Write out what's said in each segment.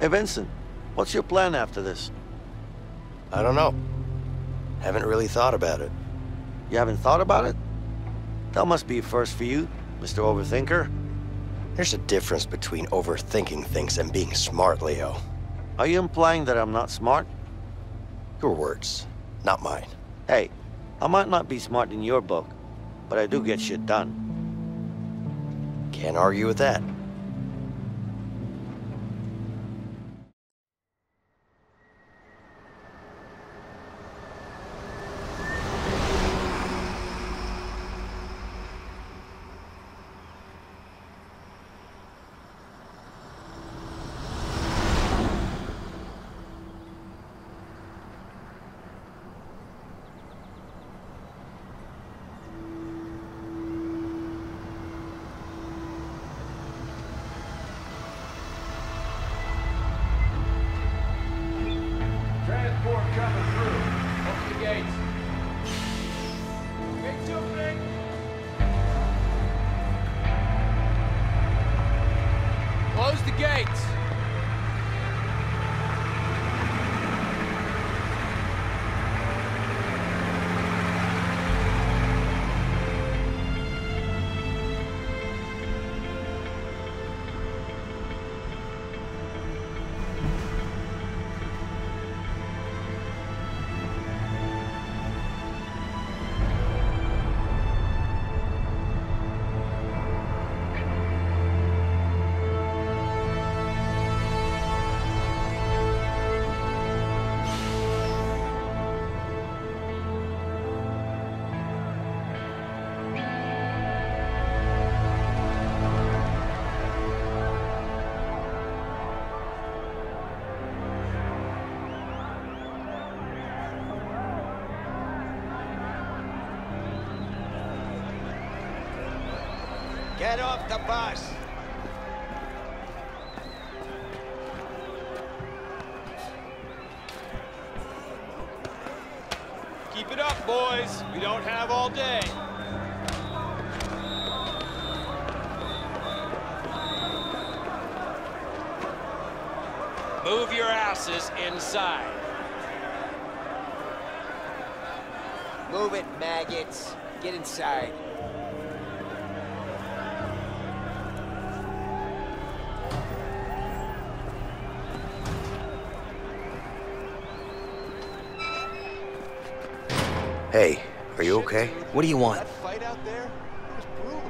Hey, Vincent, what's your plan after this? I don't know. Haven't really thought about it. You haven't thought about it? That must be a first for you, Mr. Overthinker. There's a difference between overthinking things and being smart, Leo. Are you implying that I'm not smart? Your words, not mine. Hey, I might not be smart in your book, but I do get shit done. Can't argue with that. Get off the bus! Keep it up, boys. We don't have all day. Move your asses inside. Move it, maggots. Get inside. Hey, are you okay? What do you want? That fight out there was brutal.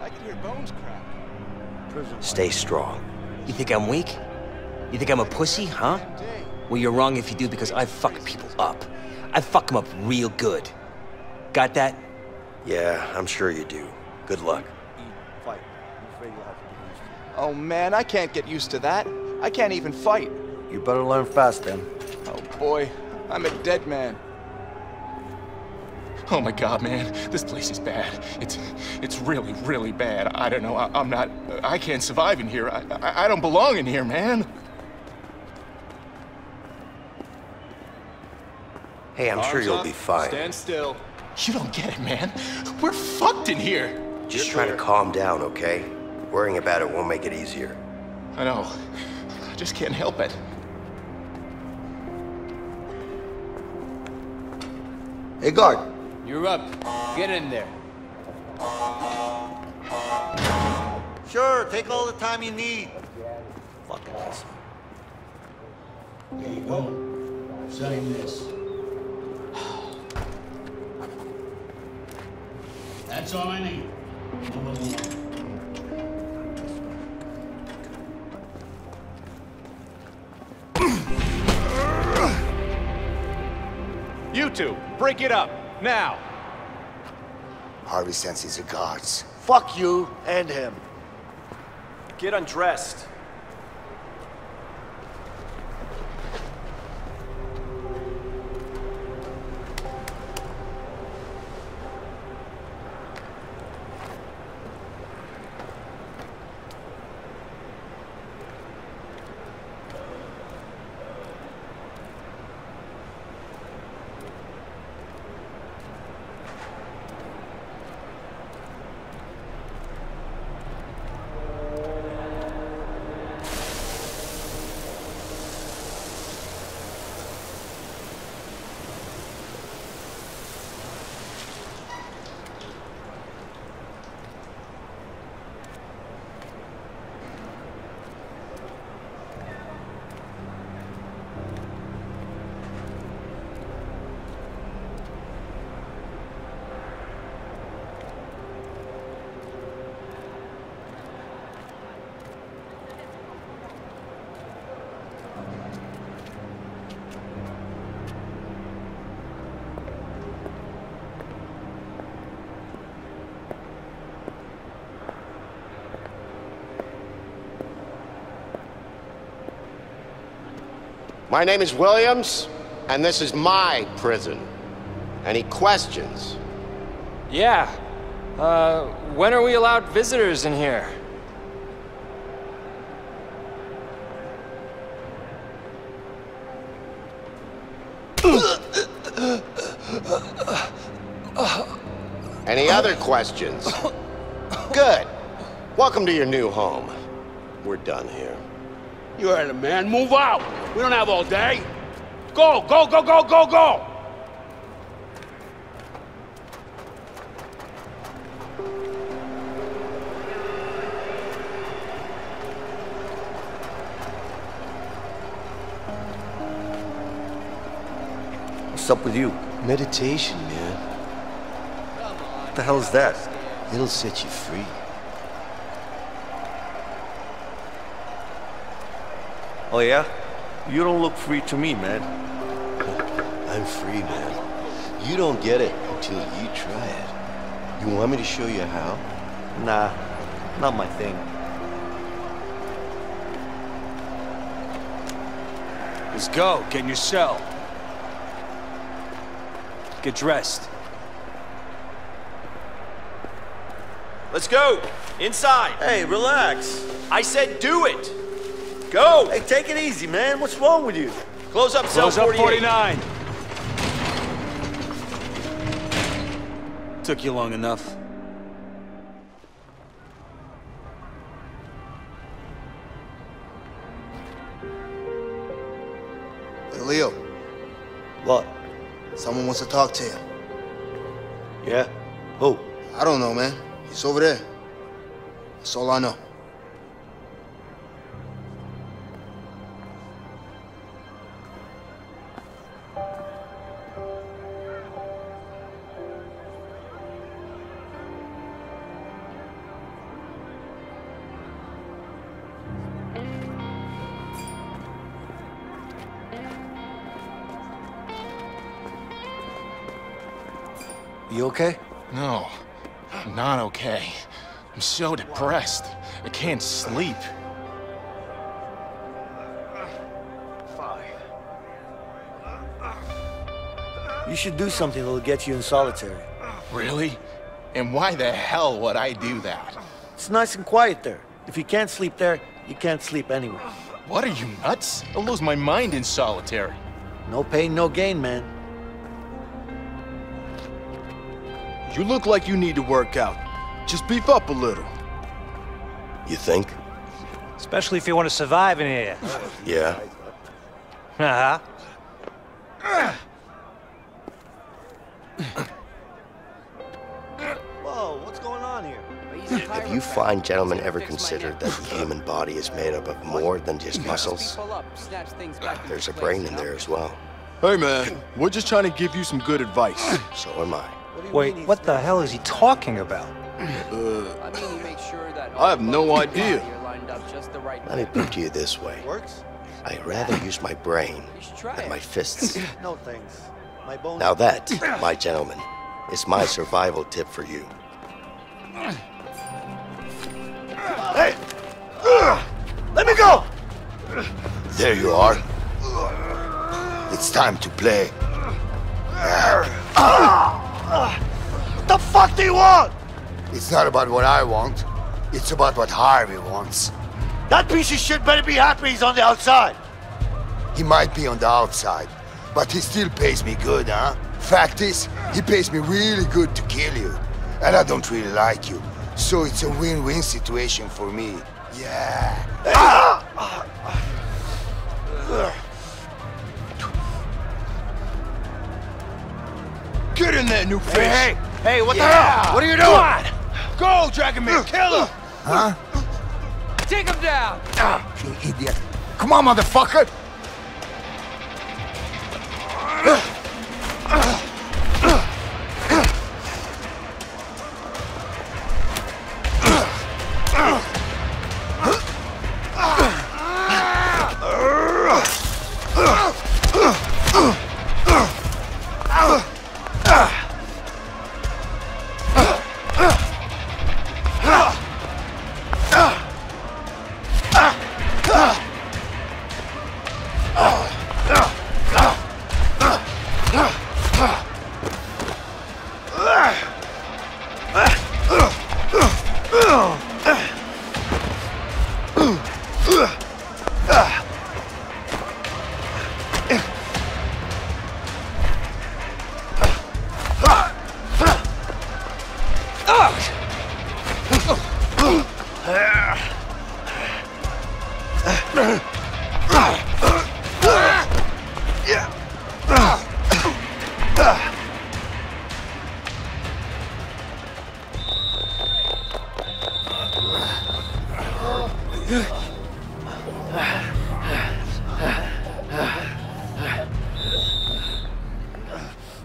I could hear bones crack. Stay strong. You think I'm weak? You think I'm a pussy, huh? Well, you're wrong if you do, because I fuck people up. I fuck them up real good. Got that? Yeah, I'm sure you do. Good luck. Oh man, I can't get used to that. I can't even fight. You better learn fast then. Oh boy, I'm a dead man. Oh my God, man, this place is bad. It's really, really bad. I don't know, I can't survive in here. I don't belong in here, man. Hey, I'm sure you'll be fine. Stand still. You don't get it, man. We're fucked in here. Just try to calm down, okay? Worrying about it won't make it easier. I know, I just can't help it. Hey, guard. You're up. Get in there. Sure, take all the time you need. Fucking awesome. There you go. Sign this. That's all I need. You two, break it up. Now! Harvey sends his regards. Fuck you and him. Get undressed. My name is Williams, and this is my prison. Any questions? Yeah. When are we allowed visitors in here? Any other questions? Good. Welcome to your new home. We're done here. You heard him, man. Move out. We don't have all day. Go, go, go, go, go, go! What's up with you? Meditation, man. What the hell is that? It'll set you free. Oh, yeah? You don't look free to me, man. I'm free, man. You don't get it until you try it. You want me to show you how? Nah, not my thing. Let's go. Get in your cell. Get dressed. Let's go! Inside! Hey, relax! I said do it! Go! Hey, take it easy, man. What's wrong with you? Close up cell 48. Close up 49. Took you long enough. Hey, Leo. What? Someone wants to talk to you. Yeah? Who? I don't know, man. He's over there. That's all I know. You okay? No, I'm not okay. I'm so depressed. I can't sleep. You should do something that'll get you in solitary. Really? And why the hell would I do that? It's nice and quiet there. If you can't sleep there, you can't sleep anywhere. What, are you nuts? I'll lose my mind in solitary. No pain, no gain, man. You look like you need to work out. Just beef up a little. You think? Especially if you want to survive in here. Yeah. Uh-huh. Whoa, what's going on here? Have you fine gentlemen ever considered that the human body is made up of more than just muscles? There's a brain in there as well. Hey, man, we're just trying to give you some good advice. So am I. Wait, what the hell is he talking about? I have no idea. Let me put it to you this way. I'd rather use my brain than my fists. No thanks. Now that, my gentlemen, is my survival tip for you. Hey! Let me go! There you are. It's time to play. What the fuck do you want? It's not about what I want. It's about what Harvey wants. That piece of shit better be happy he's on the outside. He might be on the outside, but he still pays me good, huh? Fact is, he pays me really good to kill you. And I don't really like you. So it's a win-win situation for me. Yeah. Get in there, new fish! Hey, hey, hey, what the hell? What are you doing? Come on. Go, Dragon Man, kill him! Huh? Take him down! You idiot. Come on, motherfucker!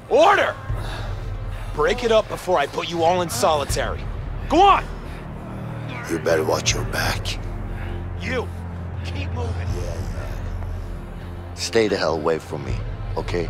Order! Break it up before I put you all in solitary. Go on! You better watch your back. You, keep moving. Yeah. Stay the hell away from me, okay?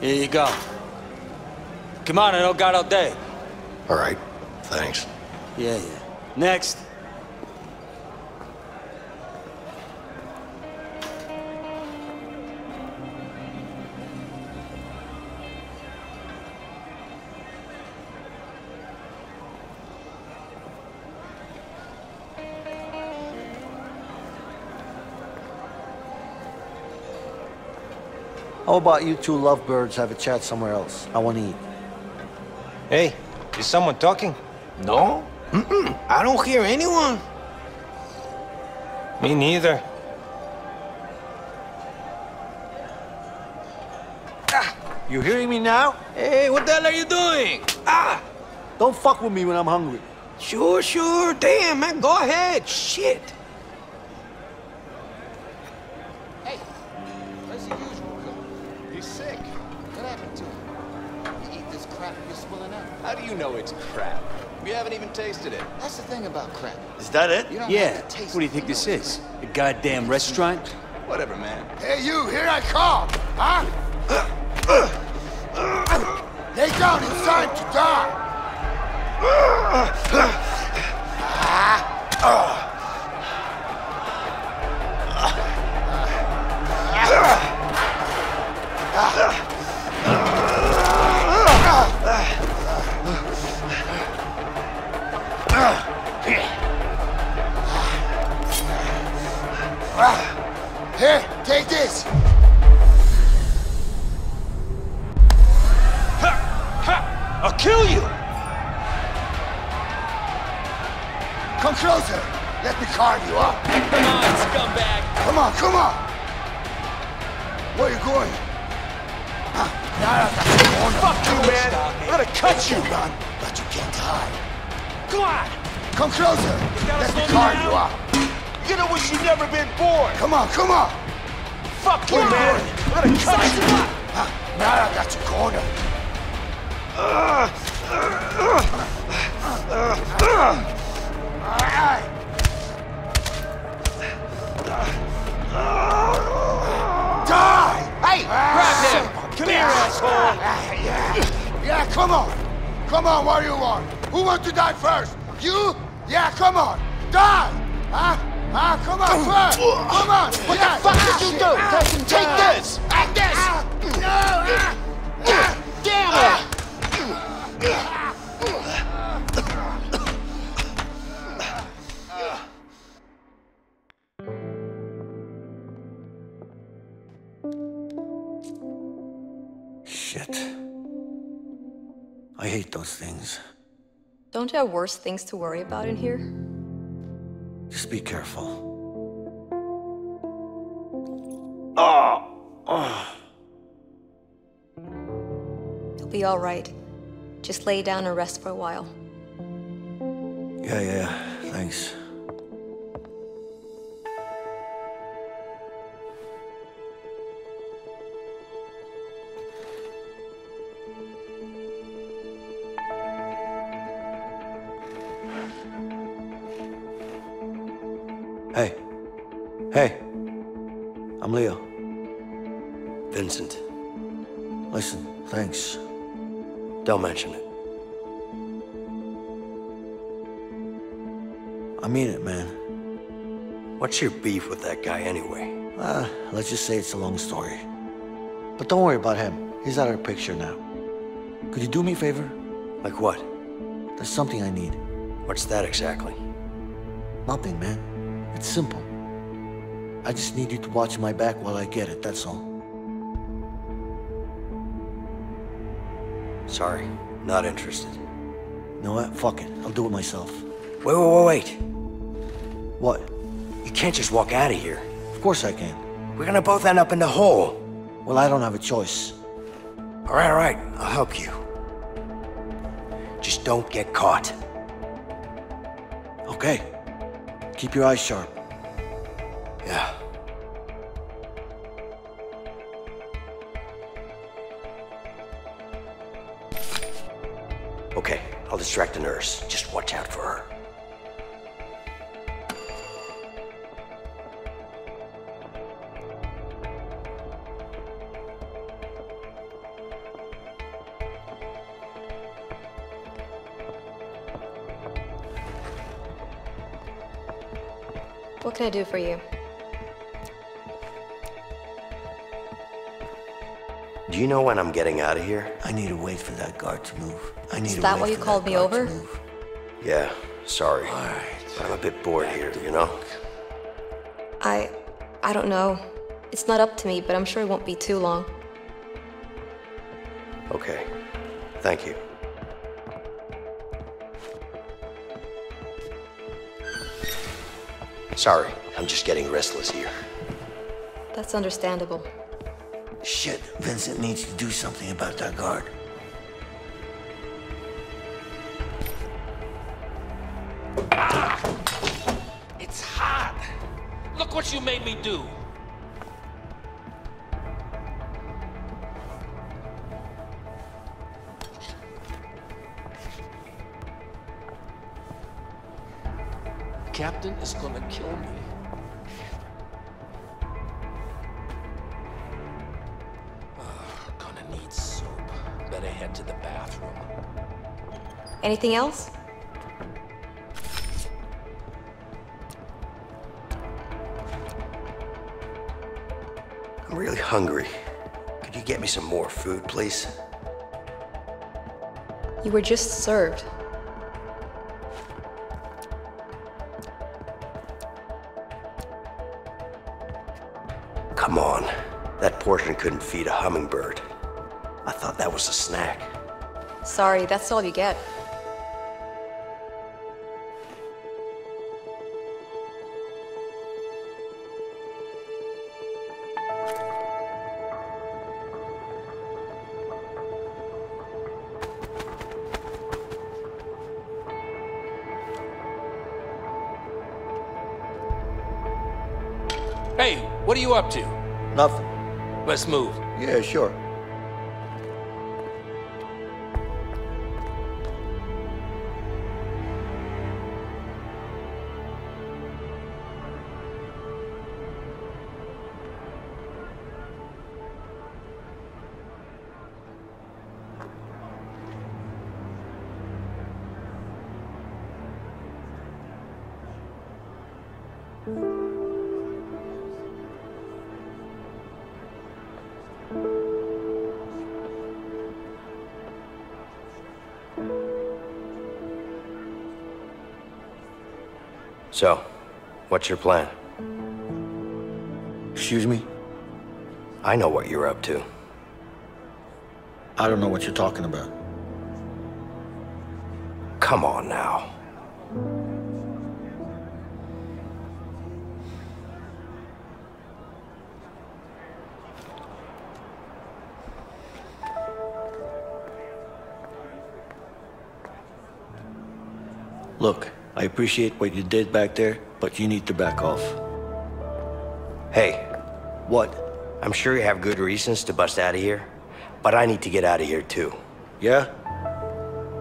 Here you go. Come on, I don't got all day. All right, thanks. Yeah. Next. How about you two lovebirds have a chat somewhere else? I want to eat. Hey, is someone talking? No. I don't hear anyone. Me neither. Ah, you hearing me now? Hey, what the hell are you doing? Ah! Don't fuck with me when I'm hungry. Sure. Damn, man, go ahead. Shit. Tasted it. That's the thing about crap. Is that it? Yeah. What do you think this is? A goddamn restaurant? Whatever, man. Hey, you! Here I come! Huh? Lay down. It's time to die. Here, take this! I'll kill you! Come closer! Let me carve you up! Come on, scumbag! Come on! Where are you going? Fuck you, man! I'm gonna cut you! Run, but you can't hide. Come on! Come closer! Let me carve you up! You're gonna wish you'd never been born! Come on! Fuck you, man! I'm gonna cut you up! Now I got you cornered! Die! Hey! Grab him! Come here, asshole! Yeah, come on, what do you want? Who wants to die first? You? Yeah, come on. Die! Huh? Come on, first! Come on! What the fuck did you do? Take this! Take this! No! Damn it! Shit. I hate those things. Don't you have worse things to worry about in here? Just be careful. Oh. You'll be all right. Just lay down and rest for a while. Yeah, thanks. Hey, I'm Leo. Vincent. Listen, thanks. Don't mention it. I mean it, man. What's your beef with that guy anyway? Let's just say it's a long story. But don't worry about him. He's out of the picture now. Could you do me a favor? Like what? There's something I need. What's that exactly? Nothing, man. It's simple. I just need you to watch my back while I get it, that's all. Sorry, not interested. You know what? Fuck it. I'll do it myself. Wait. What? You can't just walk out of here. Of course I can. We're gonna both end up in the hole. Well, I don't have a choice. All right, I'll help you. Just don't get caught. Okay. Keep your eyes sharp. Yeah. Okay, I'll distract the nurse. Just watch out for her. What can I do for you? Do you know when I'm getting out of here? I need to wait for that guard to move. Is that why you called me over? Yeah, sorry. All right. But I'm a bit bored here, you know? I don't know. It's not up to me, but I'm sure it won't be too long. Okay. Thank you. Sorry, I'm just getting restless here. That's understandable. Shit, Vincent needs to do something about that guard. It's hot! Look what you made me do! The captain is gonna kill me. To the bathroom. Anything else? I'm really hungry. Could you get me some more food, please? You were just served. Come on. That portion couldn't feed a hummingbird. I thought that was a snack. Sorry, that's all you get. Hey, what are you up to? Nothing. Let's move. Yeah, sure. So, what's your plan? Excuse me? I know what you're up to. I don't know what you're talking about. Come on now. Look. I appreciate what you did back there, but you need to back off. Hey. What? I'm sure you have good reasons to bust out of here, but I need to get out of here too. Yeah?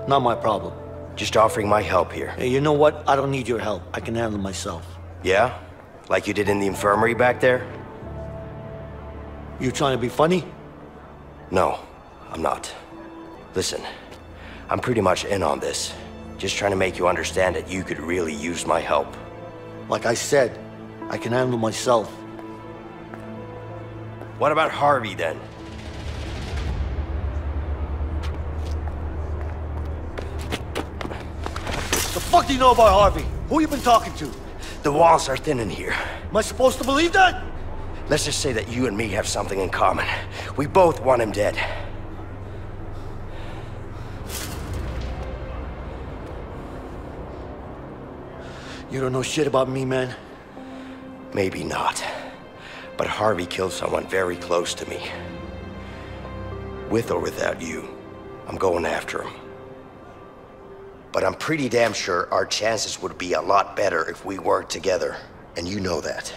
Not my problem. Just offering my help here. Hey, you know what? I don't need your help. I can handle myself. Yeah? Like you did in the infirmary back there? You trying to be funny? No, I'm not. Listen, I'm pretty much in on this. Just trying to make you understand that you could really use my help. Like I said, I can handle myself. What about Harvey, then? The fuck do you know about Harvey? Who you been talking to? The walls are thin in here. Am I supposed to believe that? Let's just say that you and me have something in common. We both want him dead. You don't know shit about me, man. Maybe not. But Harvey killed someone very close to me. With or without you, I'm going after him. But I'm pretty damn sure our chances would be a lot better if we worked together, and you know that.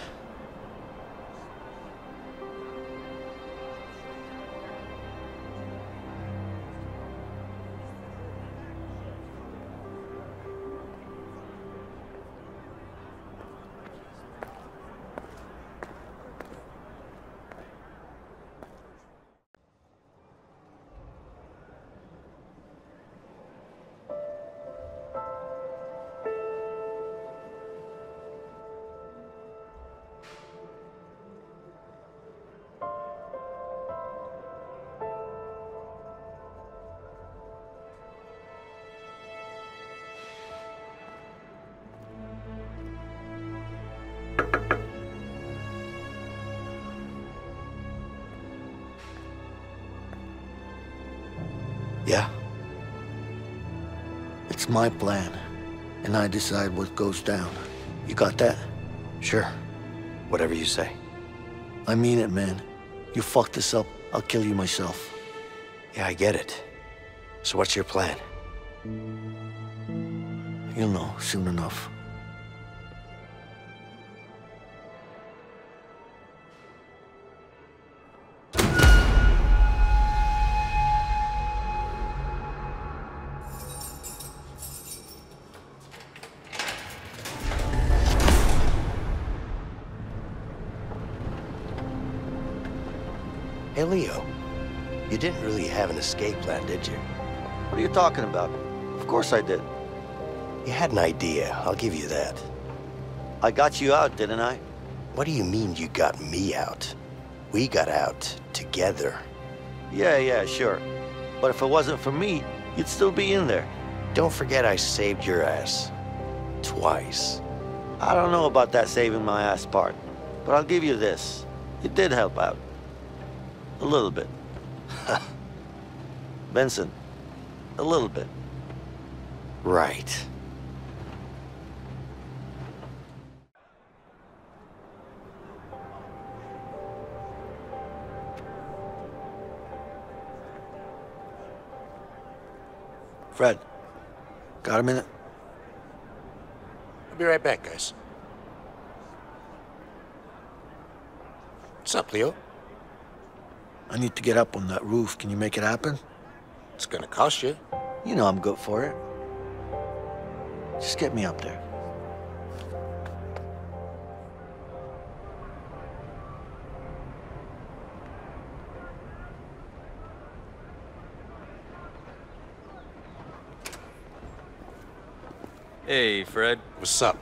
Yeah. It's my plan, and I decide what goes down. You got that? Sure. Whatever you say. I mean it, man. You fuck this up, I'll kill you myself. Yeah, I get it. So what's your plan? You'll know soon enough. Hey, Leo, you didn't really have an escape plan, did you? What are you talking about? Of course I did. You had an idea, I'll give you that. I got you out, didn't I? What do you mean you got me out? We got out together. Yeah, sure. But if it wasn't for me, you'd still be in there. Don't forget I saved your ass. Twice. I don't know about that saving my ass part, but I'll give you this. It did help out. A little bit. Vincent, a little bit. Right. Fred, got a minute? I'll be right back, guys. What's up, Leo? I need to get up on that roof. Can you make it happen? It's gonna cost you. You know I'm good for it. Just get me up there. Hey, Fred. What's up?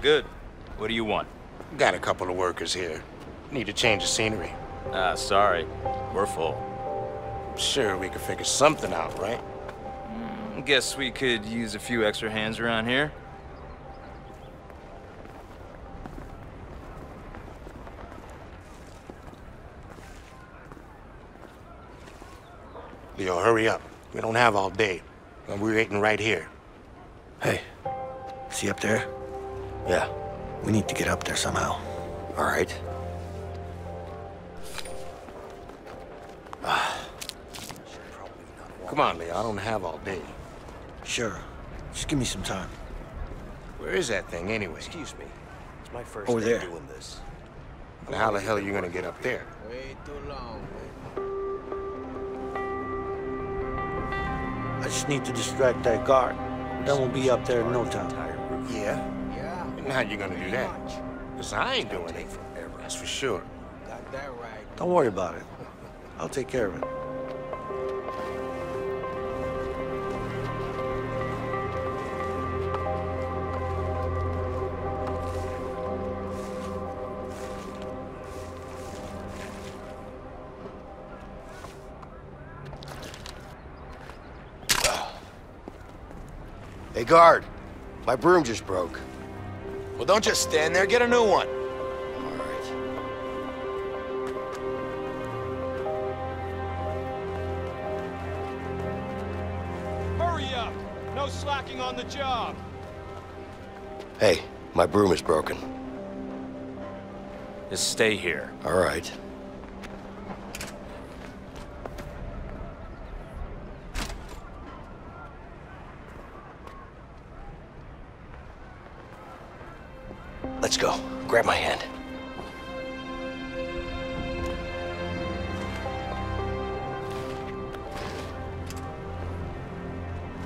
Good. What do you want? Got a couple of workers here. Need to change the scenery. Sorry. We're full. Sure, we could figure something out, right? Guess we could use a few extra hands around here. Leo, hurry up. We don't have all day. And we're waiting right here. Hey, see up there? Yeah. We need to get up there somehow. All right. Come on, Leo, I don't have all day. Sure. Just give me some time. Where is that thing, anyway? Excuse me. It's my first time doing this. And how the hell are you gonna get up there? Way too long, man. I just need to distract that guard. Then we'll be up there in no time. Yeah? And how you gonna do that? Because I ain't doing it forever. That's for sure. Got that right. Don't worry about it. I'll take care of it. Hey, guard. My broom just broke. Well, don't just stand there. Get a new one. All right. Hurry up. No slacking on the job. Hey, my broom is broken. is stay here. All right. Let's go. Grab my hand.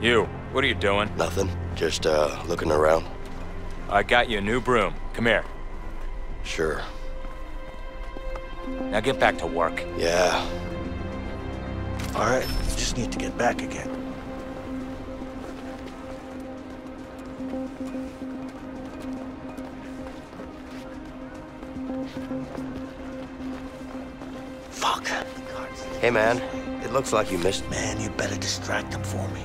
You, what are you doing? Nothing. Just, looking around. I got you a new broom. Come here. Sure. Now get back to work. Yeah. All right. Just need to get back again. Fuck. Hey, man. It looks like you missed. Man, you better distract them for me.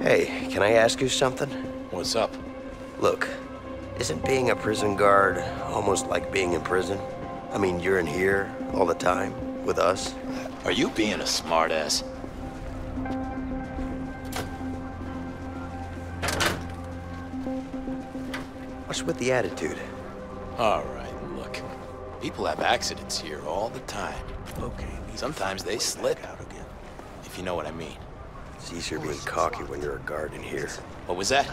Hey, can I ask you something? What's up? Look, isn't being a prison guard almost like being in prison? I mean, you're in here all the time with us. Are you being a smartass? What's with the attitude? All right, look. People have accidents here all the time. Okay. Sometimes they slip out again, if you know what I mean. It's easier being cocky when you're a guard in here. What was that?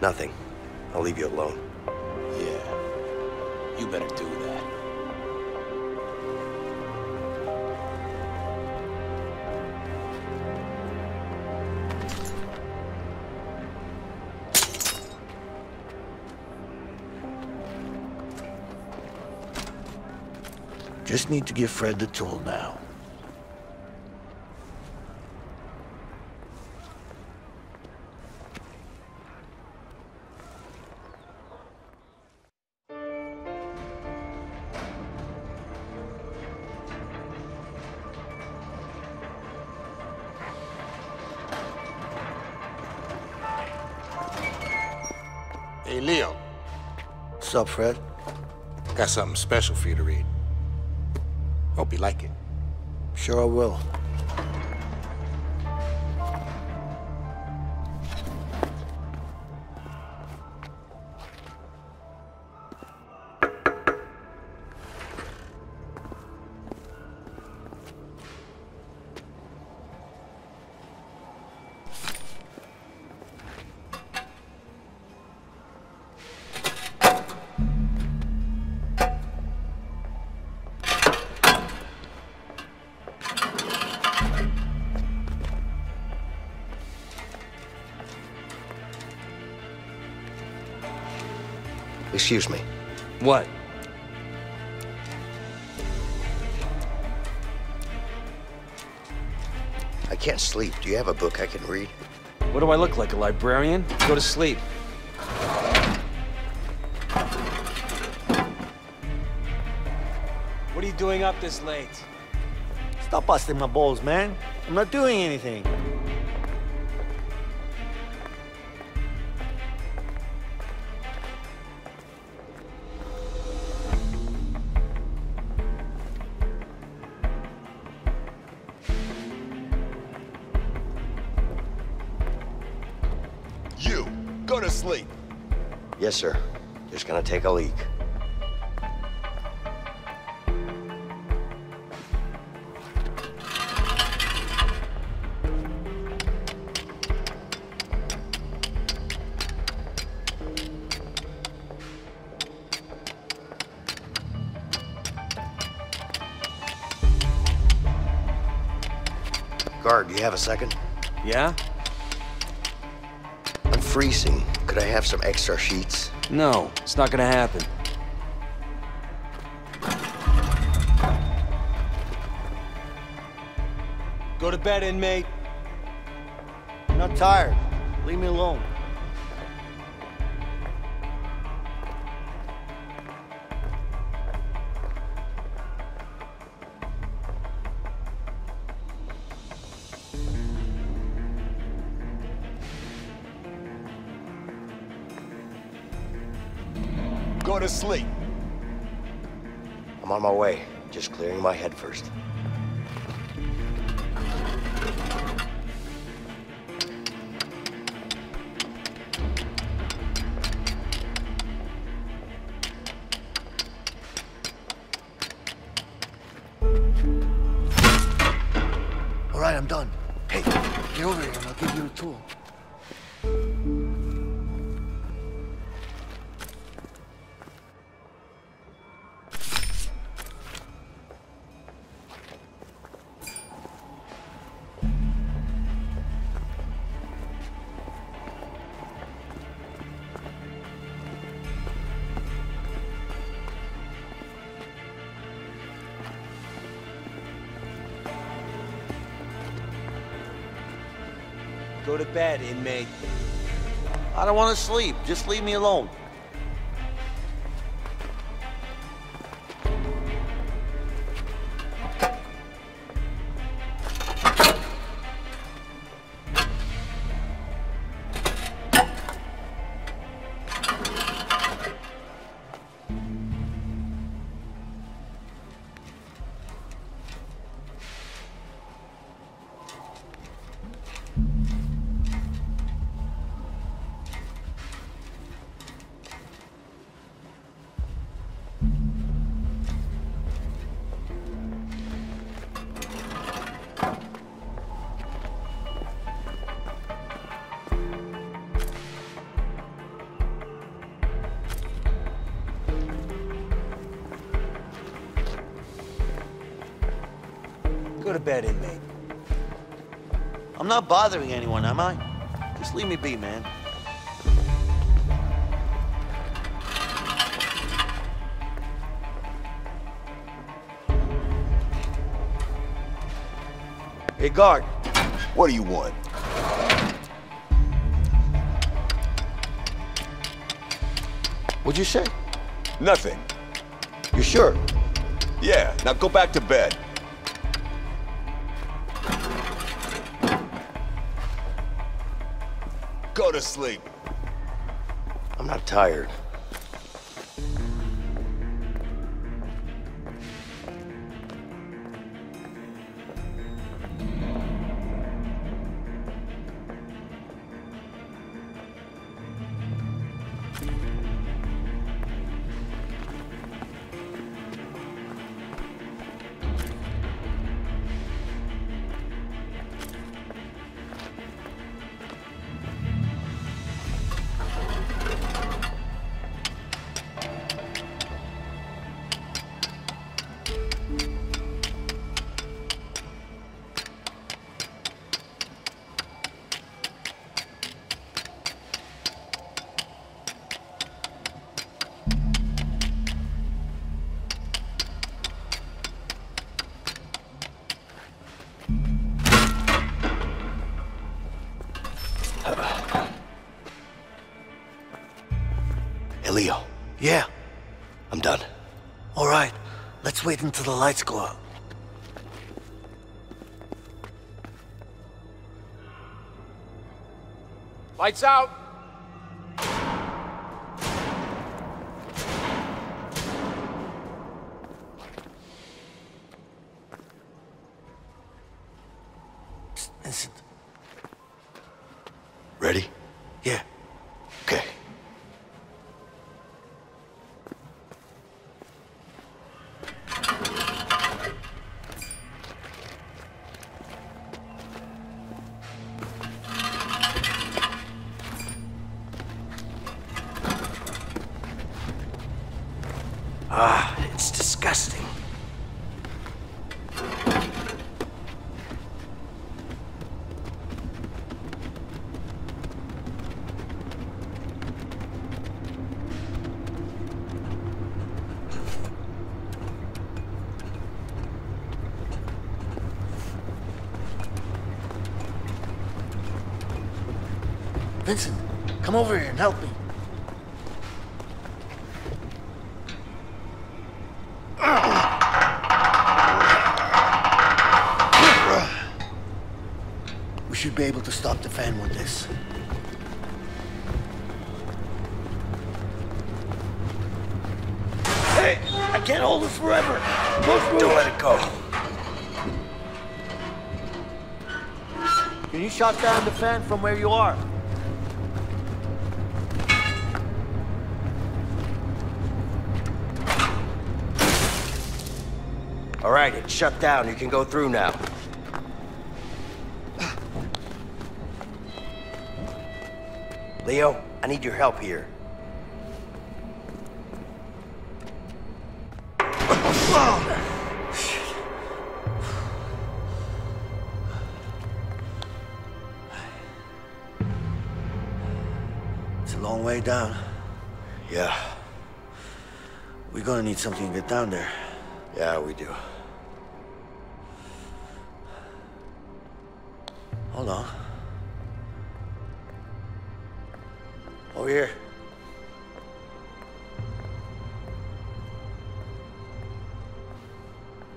Nothing. I'll leave you alone. Yeah. You better do that. Just need to give Fred the tool now. Hey, Leo. What's up, Fred? Got something special for you to read. Hope you like it. Sure I will. Excuse me. What? I can't sleep. Do you have a book I can read? What do I look like, a librarian? Go to sleep. What are you doing up this late? Stop busting my balls, man. I'm not doing anything. Go to sleep. Yes, sir. Just gonna take a leak. Guard, do you have a second? Yeah? Freezing. Could I have some extra sheets? No, it's not gonna happen. Go to bed, inmate. I'm not tired. Leave me alone. Go to sleep. I'm on my way. Just clearing my head first. Get over here and I'll give you a tool. Go to bed, inmate. I don't want to sleep. Just leave me alone. Go to bed, inmate. I'm not bothering anyone, am I? Just leave me be, man. Hey, guard. What do you want? What'd you say? Nothing. You sure? Yeah, now go back to bed. Go to sleep. I'm not tired. Hey, Leo. Yeah? I'm done. All right. Let's wait until the lights go out. Lights out! Psst, Vincent. Ready? Yeah. Okay. Ah, it's disgusting. Vincent, come over here and help me. We should be able to stop the fan with this. Hey, I can't hold it forever. Don't let it go. Can you shut down the fan from where you are? All right, it's shut down. You can go through now. Leo, I need your help here. Oh, shit. It's a long way down. Yeah. We're gonna need something to get down there. Yeah, we do. Hold on. Over here.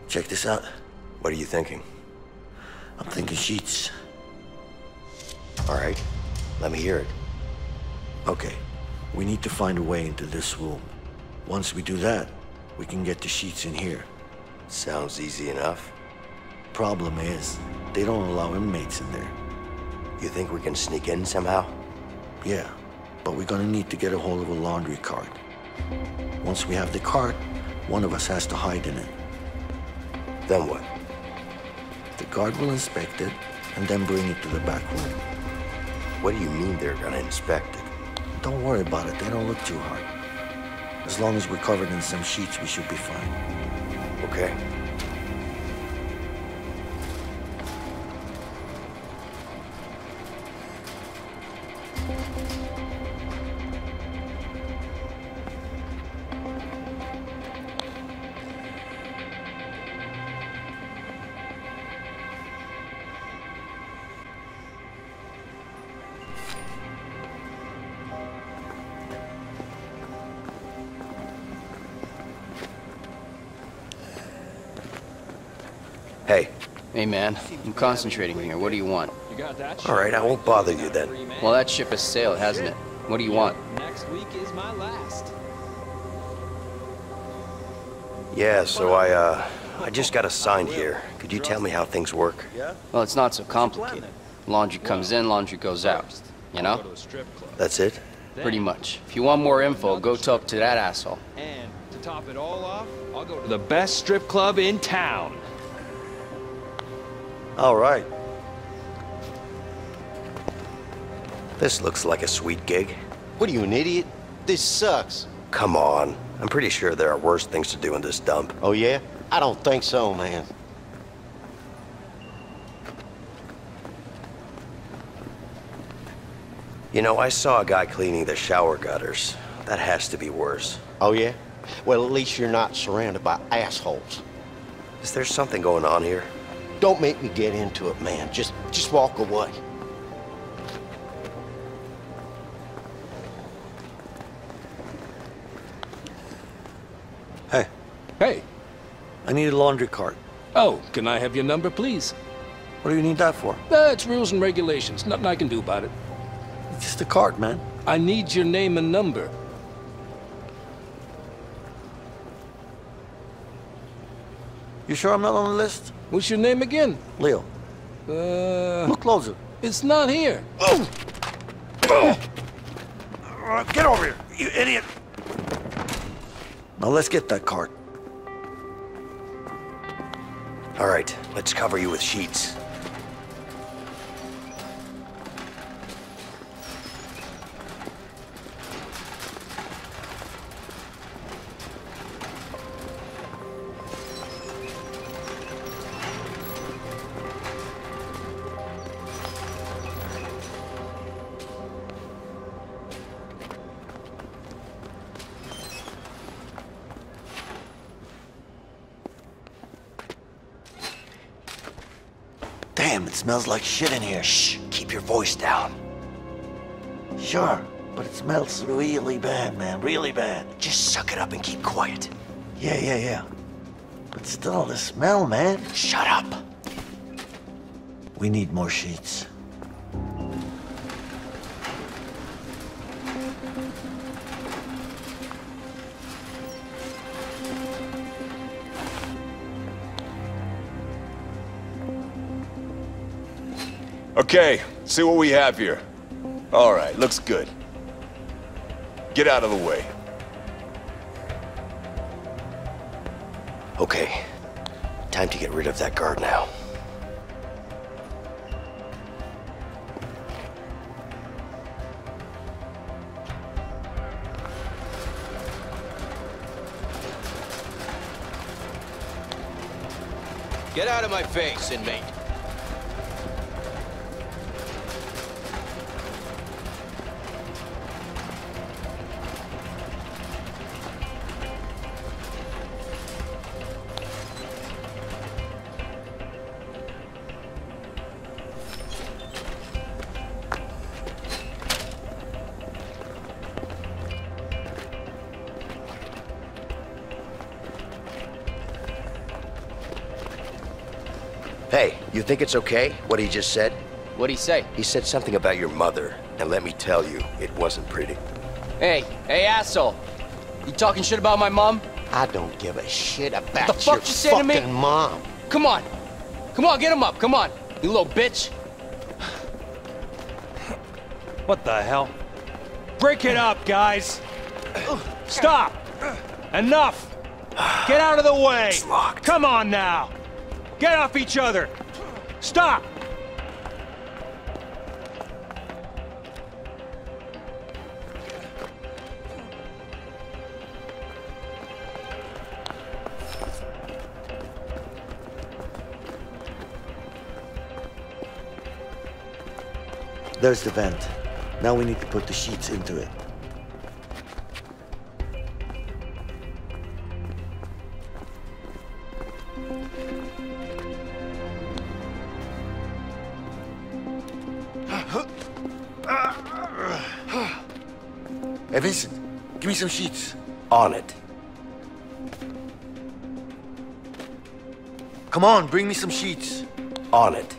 Check this out. What are you thinking? I'm thinking sheets. All right, let me hear it. Okay, we need to find a way into this room. Once we do that, we can get the sheets in here. Sounds easy enough. Problem is, they don't allow inmates in there. You think we can sneak in somehow? Yeah, but we're gonna need to get a hold of a laundry cart. Once we have the cart, one of us has to hide in it. Then what? The guard will inspect it and then bring it to the back room. What do you mean they're gonna inspect it? Don't worry about it, they don't look too hard. As long as we're covered in some sheets, we should be fine. Okay. Hey. Hey, man. I'm concentrating here. What do you want? All right, I won't bother you then. Well, that ship has sailed, hasn't it? What do you want? Next week is my last. Yeah, so I just got assigned here. Could you tell me how things work? Well, it's not so complicated. Laundry comes in, laundry goes out. You know? That's it? Pretty much. If you want more info, go talk to that asshole. And to top it all off, I'll go to the best strip club in town. All right. This looks like a sweet gig. What are you, an idiot? This sucks. Come on. I'm pretty sure there are worse things to do in this dump. Oh, yeah? I don't think so, man. You know, I saw a guy cleaning the shower gutters. That has to be worse. Oh, yeah? Well, at least you're not surrounded by assholes. Is there something going on here? Don't make me get into it, man. Just walk away. Hey. Hey. I need a laundry cart. Oh, can I have your number, please? What do you need that for? It's rules and regulations. Nothing I can do about it. It's just a cart, man. I need your name and number. You sure I'm not on the list? What's your name again? Leo. Look closer. It's not here. Oh! Get over here, you idiot! Now let's get that cart. All right, let's cover you with sheets. It smells like shit in here. Shh, keep your voice down. Sure, but it smells really bad, man, really bad. Just suck it up and keep quiet. Yeah. But still, the smell, man. Shut up. We need more sheets. Okay, see what we have here. All right, looks good. Get out of the way. Okay, time to get rid of that guard now. Get out of my face, inmate. Hey, you think it's okay, what he just said? What'd he say? He said something about your mother, and let me tell you, it wasn't pretty. Hey, asshole! You talking shit about my mom? I don't give a shit about the fuck you say to me? Mom. Come on, get him up, come on, you little bitch! What the hell? Break it up, guys! Stop! Enough! Get out of the way! It's locked. Come on now! Get off each other! Stop! There's the vent. Now we need to put the sheets into it. Hey, Vincent, give me some sheets. On it. Come on, bring me some sheets. On it.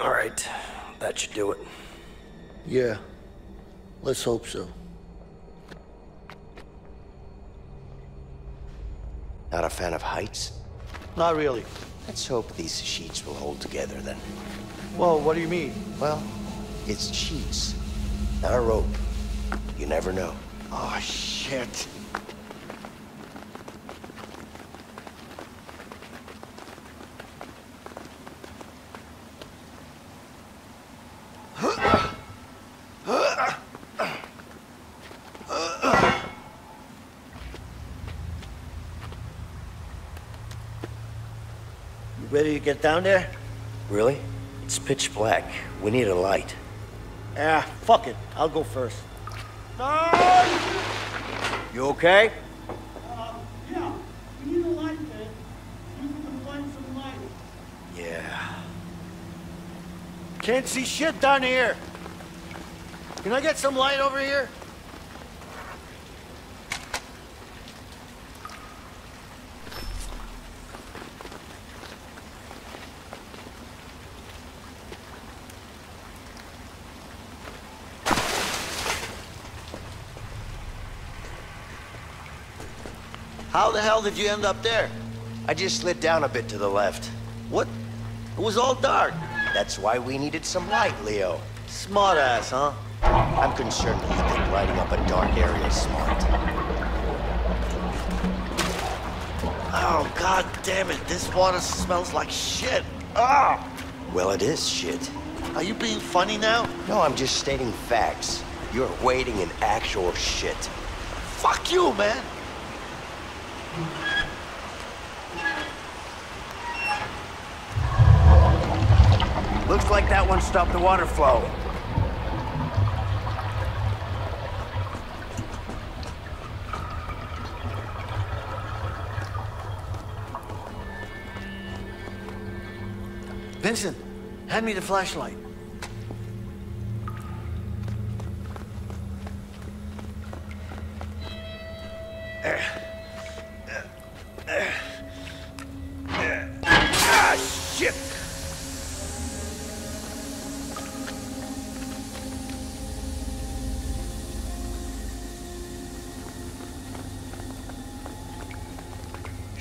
All right, that should do it. Yeah, let's hope so. Not a fan of heights? Not really. Let's hope these sheets will hold together then. Well, what do you mean? Well, it's sheets, not a rope. You never know. Oh, shit. Ready to get down there? Really? It's pitch black. We need a light. Ah, fuck it. I'll go first. You okay? Yeah. We need a light, man. You can find some light. Yeah. Can't see shit down here. Can I get some light over here? How the hell did you end up there? I just slid down a bit to the left. What? It was all dark. That's why we needed some light, Leo. Smart ass, huh? I'm concerned that you think lighting up a dark area is smart. Oh, god damn it. This water smells like shit. Ah! Well, it is shit. Are you being funny now? No, I'm just stating facts. You're wading in actual shit. Fuck you, man! Looks like that one stopped the water flow. Vincent, hand me the flashlight.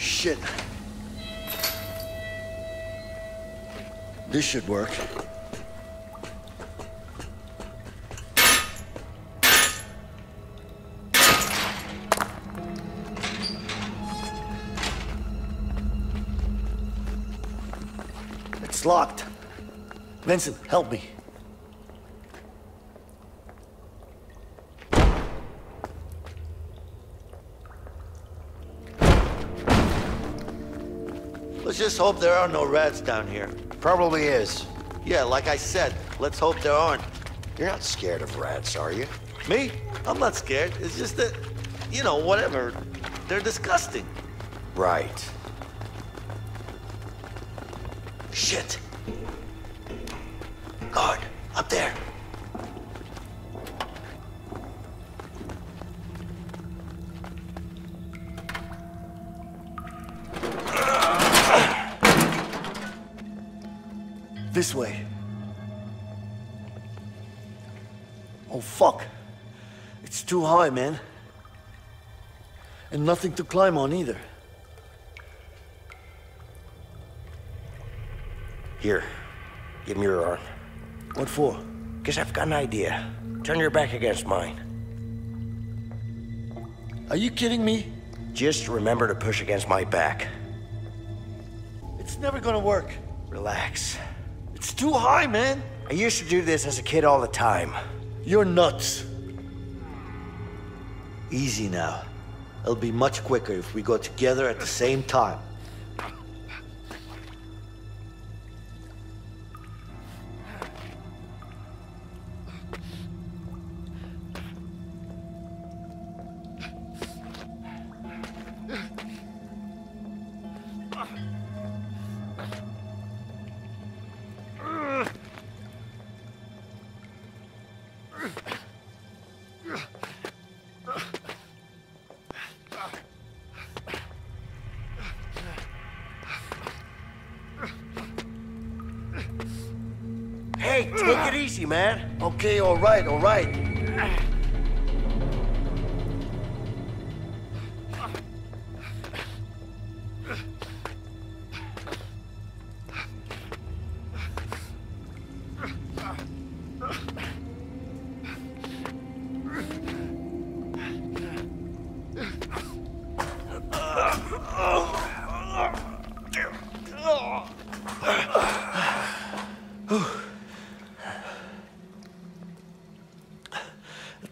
Shit. This should work. It's locked. Vincent, help me. Let's just hope there are no rats down here. Probably is. Yeah, like I said, let's hope there aren't. You're not scared of rats, are you? Me? I'm not scared. It's just that, you know, whatever. They're disgusting. Right. Shit. Guard, up there. This way. Oh, fuck. It's too high, man. And nothing to climb on either. Here, give me your arm. What for? Guess I've got an idea. Turn your back against mine. Are you kidding me? Just remember to push against my back. It's never gonna work. Relax. It's too high, man. I used to do this as a kid all the time. You're nuts. Easy now. It'll be much quicker if we go together at the same time. Hey, take it easy, man. Okay, all right, all right.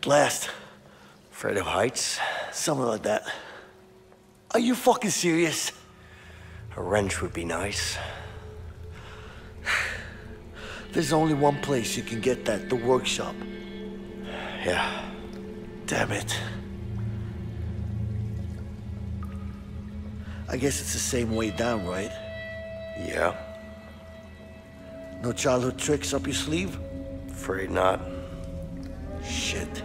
Last. Afraid of heights? Something like that. Are you fucking serious? A wrench would be nice. There's only one place you can get that, the workshop. Yeah. Damn it. I guess it's the same way down, right? Yeah. No childhood tricks up your sleeve? Afraid not. Shit.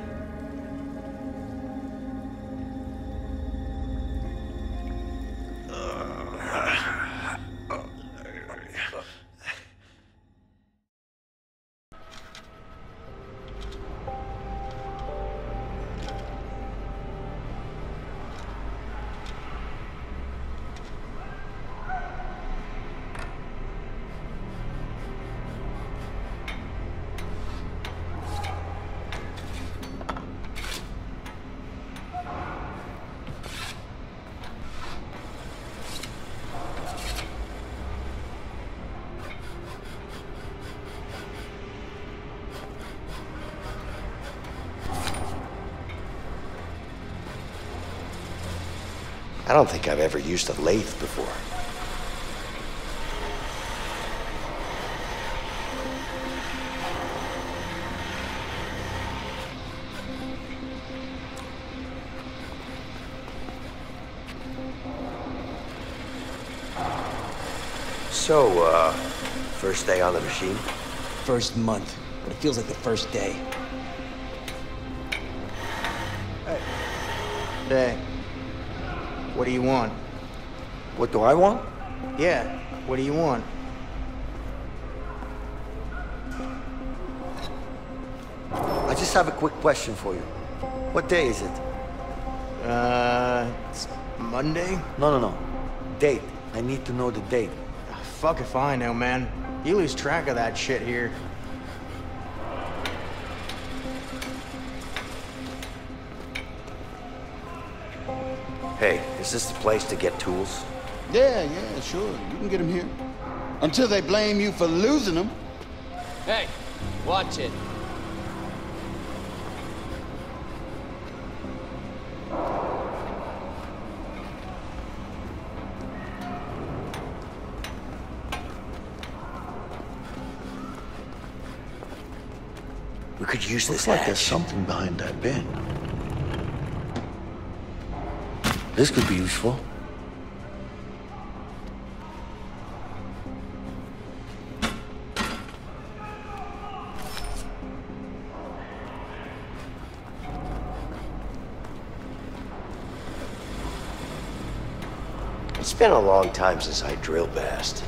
I don't think I've ever used a lathe before. So, first day on the machine? First month, but it feels like the first day. Hey. Hey. What do you want? What do I want? Yeah, what do you want? I just have a quick question for you. What day is it? It's Monday? No. Date. I need to know the date. Fuck if I know, man. You lose track of that shit here. Hey, is this the place to get tools? Yeah, sure. You can get them here. until they blame you for losing them. Hey, watch it. We could use this. Looks like there's something behind that bin. This could be useful. It's been a long time since I drill bast.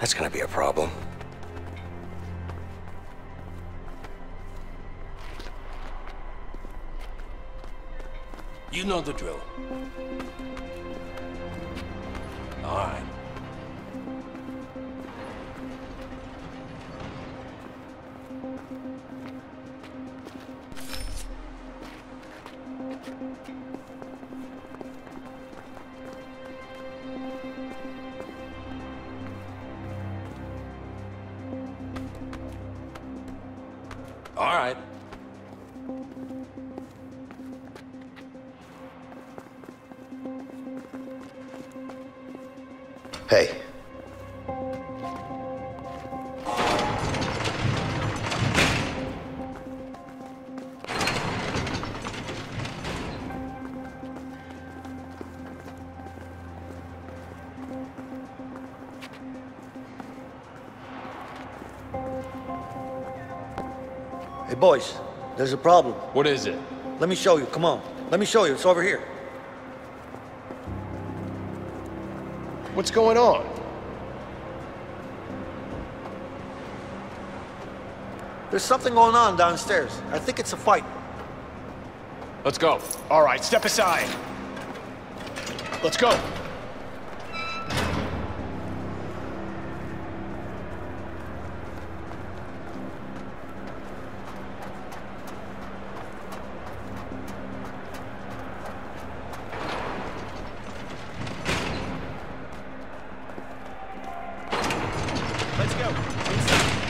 That's gonna be a problem. You know the drill. All right. All right. Hey. Hey, boys, there's a problem. What is it? Let me show you. Come on. Let me show you. It's over here. What's going on? There's something going on downstairs. I think it's a fight. Let's go. All right, step aside. Let's go.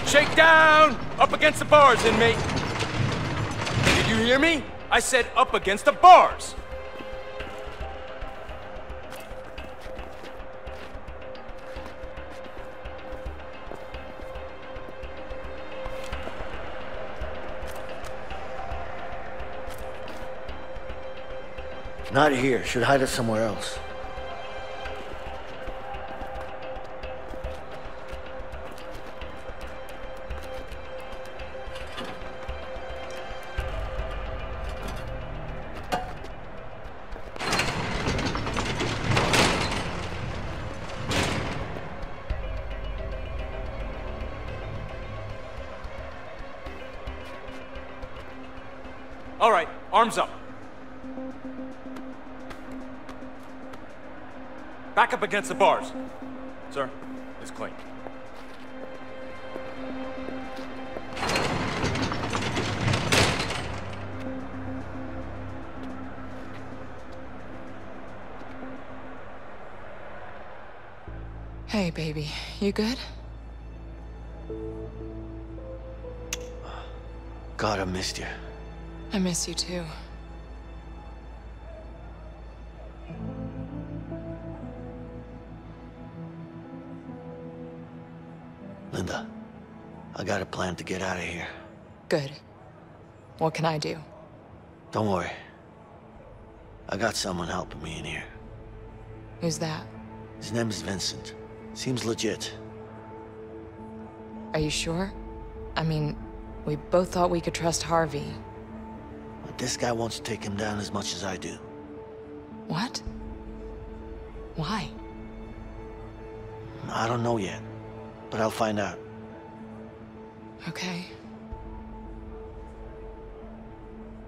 Shake down! Up against the bars, inmate! Did you hear me? I said up against the bars! Not here. Should hide it somewhere else. All right, arms up. Back up against the bars. Sir, it's clean. Hey, baby, you good? God, I missed you. I miss you, too. Linda, I got a plan to get out of here. Good. What can I do? Don't worry. I got someone helping me in here. Who's that? His name is Vincent. Seems legit. Are you sure? I mean, we both thought we could trust Harvey. This guy wants to take him down as much as I do. What? Why? I don't know yet, but I'll find out. Okay.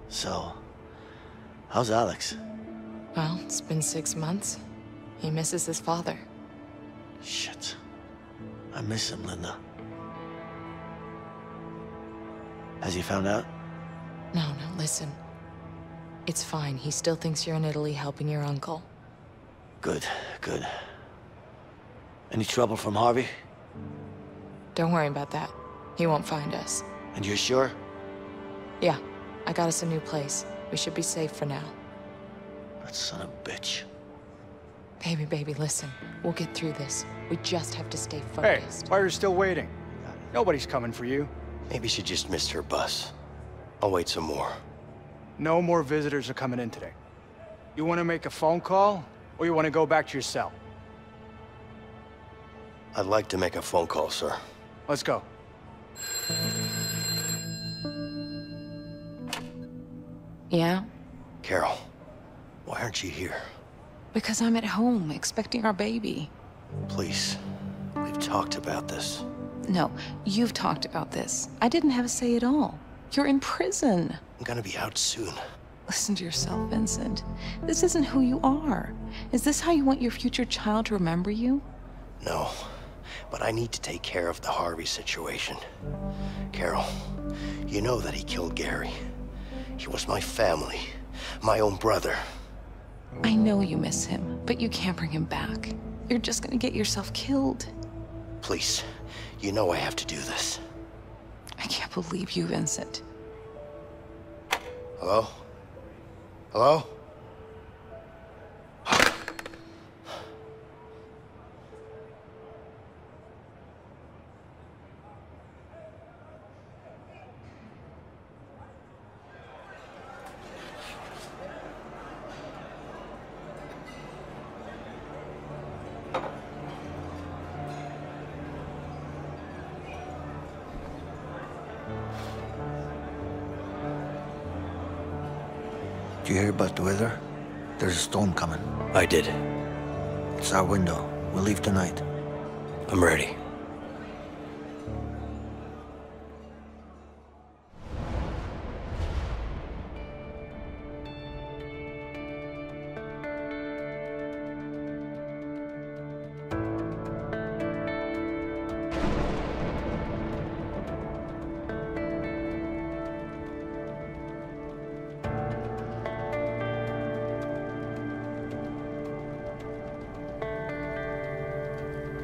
So, how's Alex? Well, it's been 6 months. He misses his father. Shit. I miss him, Linda. Has he found out? No, listen. It's fine. He still thinks you're in Italy helping your uncle. Good. Any trouble from Harvey? Don't worry about that. He won't find us. And you're sure? Yeah. I got us a new place. We should be safe for now. That son of a bitch. Baby, listen. We'll get through this. We just have to stay focused. Hey, why are you still waiting? Nobody's coming for you. Maybe she just missed her bus. I'll wait some more. No more visitors are coming in today. You want to make a phone call, or you want to go back to your cell? I'd like to make a phone call, sir. Let's go. Yeah? Carol, why aren't you here? Because I'm at home, expecting our baby. Please, we've talked about this. No, you've talked about this. I didn't have a say at all. You're in prison. I'm gonna be out soon. Listen to yourself, Vincent. This isn't who you are. Is this how you want your future child to remember you? No, but I need to take care of the Harvey situation. Carol, you know that he killed Gary. He was my family, my own brother. I know you miss him, but you can't bring him back. You're just gonna get yourself killed. Please, you know I have to do this. I can't believe you, Vincent. Hello? Hello? You hear about the weather? There's a storm coming. I did. It's our window. We'll leave tonight. I'm ready.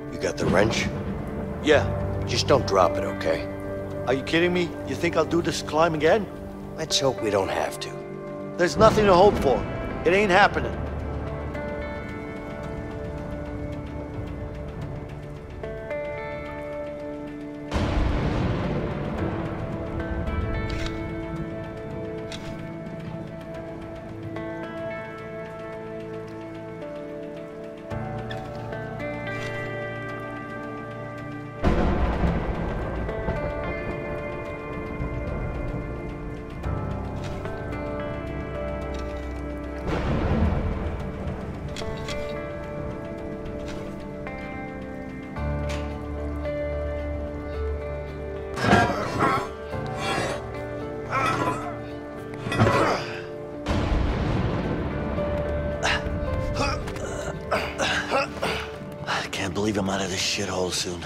You got the wrench? Yeah. Just don't drop it, okay? Are you kidding me? You think I'll do this climb again? Let's hope we don't have to. There's nothing to hope for. It ain't happening. I'm out of this shithole soon.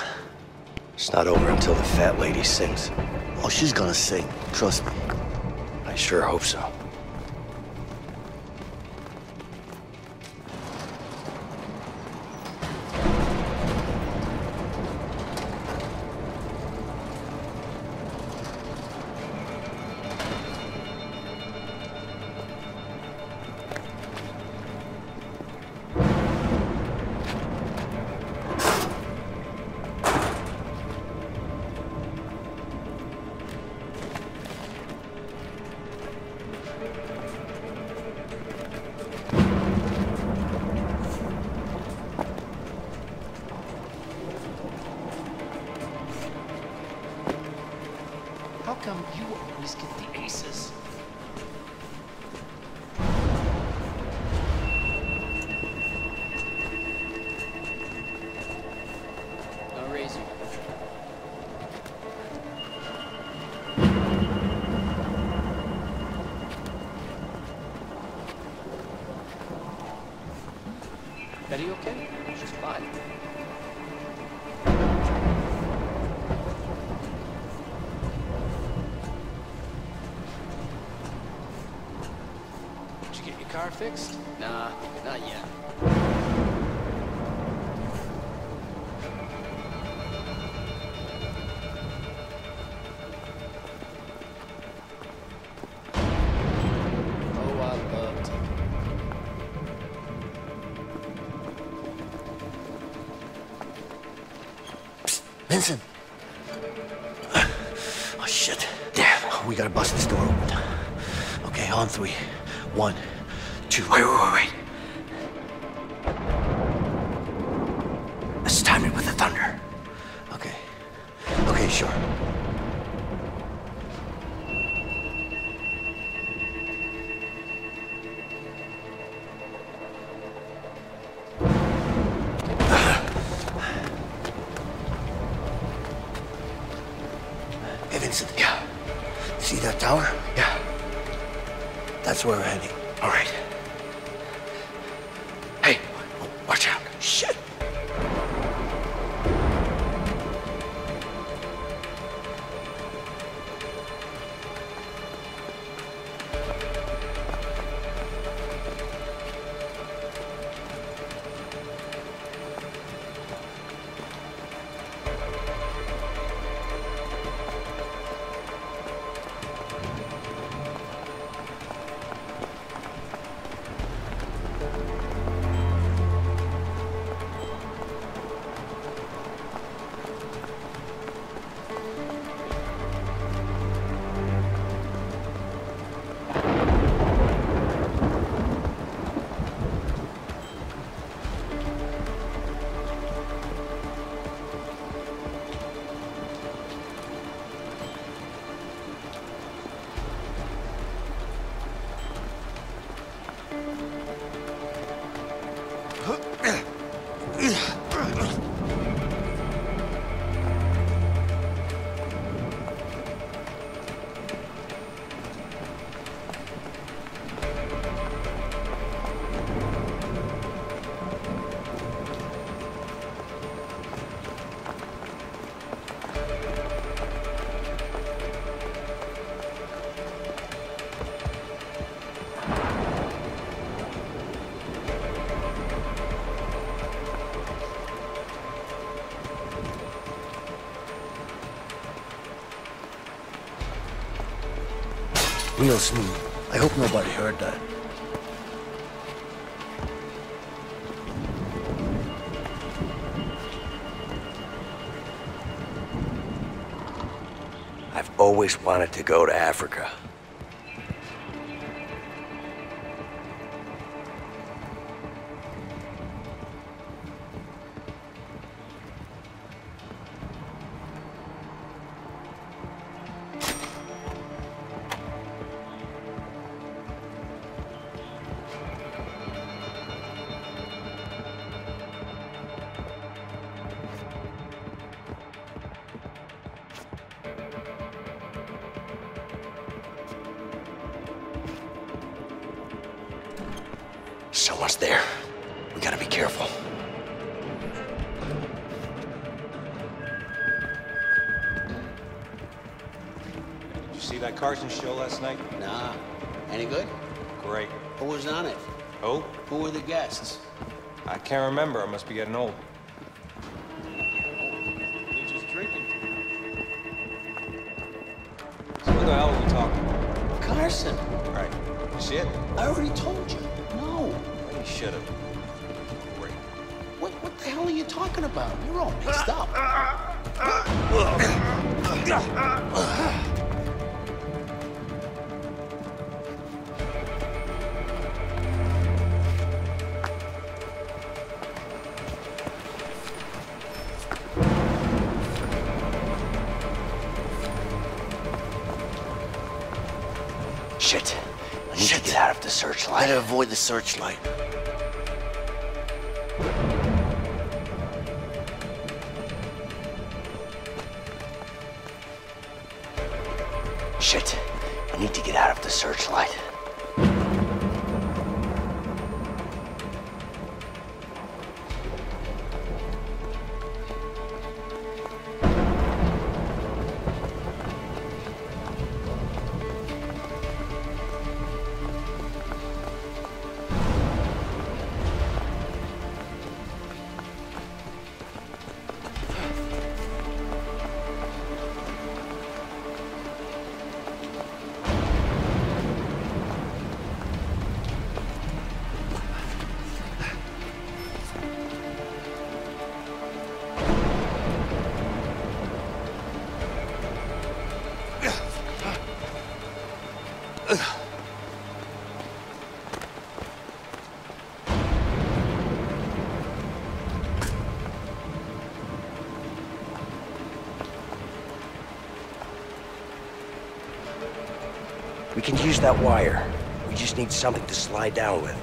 It's not over until the fat lady sings. Oh, she's gonna sing. Trust me. I sure hope so. How come you always get the aces? No razor. in. It's just fine. Did you get your car fixed? Nah, not yet. Vincent! Oh shit. Damn. We gotta bust this door open. Okay, on three. One, two. Wait. Let's time it with the thunder. Okay. Okay, sure. Yeah. See that tower? Yeah. That's where we're heading. All right. Hey, watch out. Shit. Real smooth. I hope nobody heard that. I've always wanted to go to Africa. Someone's there. We gotta be careful. Did you see that Carson show last night? Nah. Any good? Great. Who was on it? Who? Who were the guests? I can't remember. I must be getting old. They're just drinking. So what the hell are we talking about? Carson. Right. You see it? I already told you. Should have. Great. What the hell are you talking about? You're all mixed up. Shit. I need to get out of the searchlight. Better avoid the searchlight. Shit, I need to get out of the searchlight. We can use that wire. We just need something to slide down with.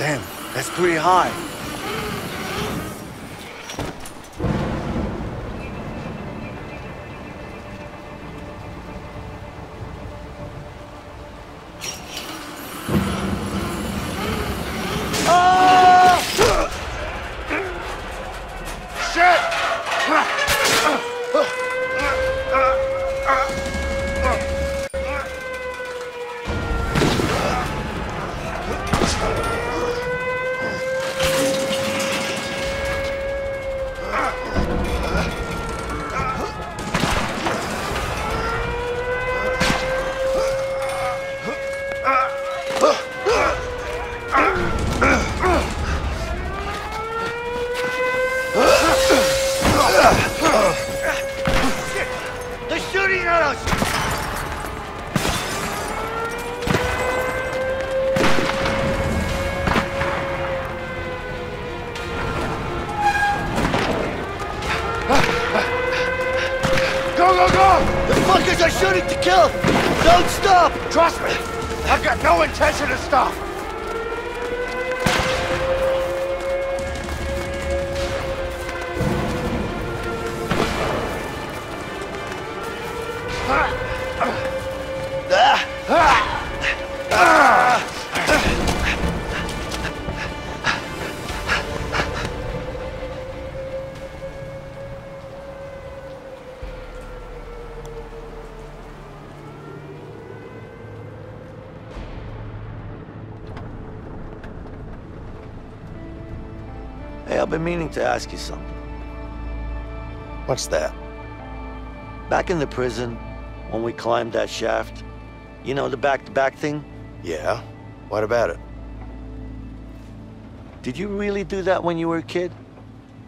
Damn, that's pretty high. I've been meaning to ask you something. What's that? Back in the prison, when we climbed that shaft, you know, the back-to-back thing? Yeah. What about it? Did you really do that when you were a kid?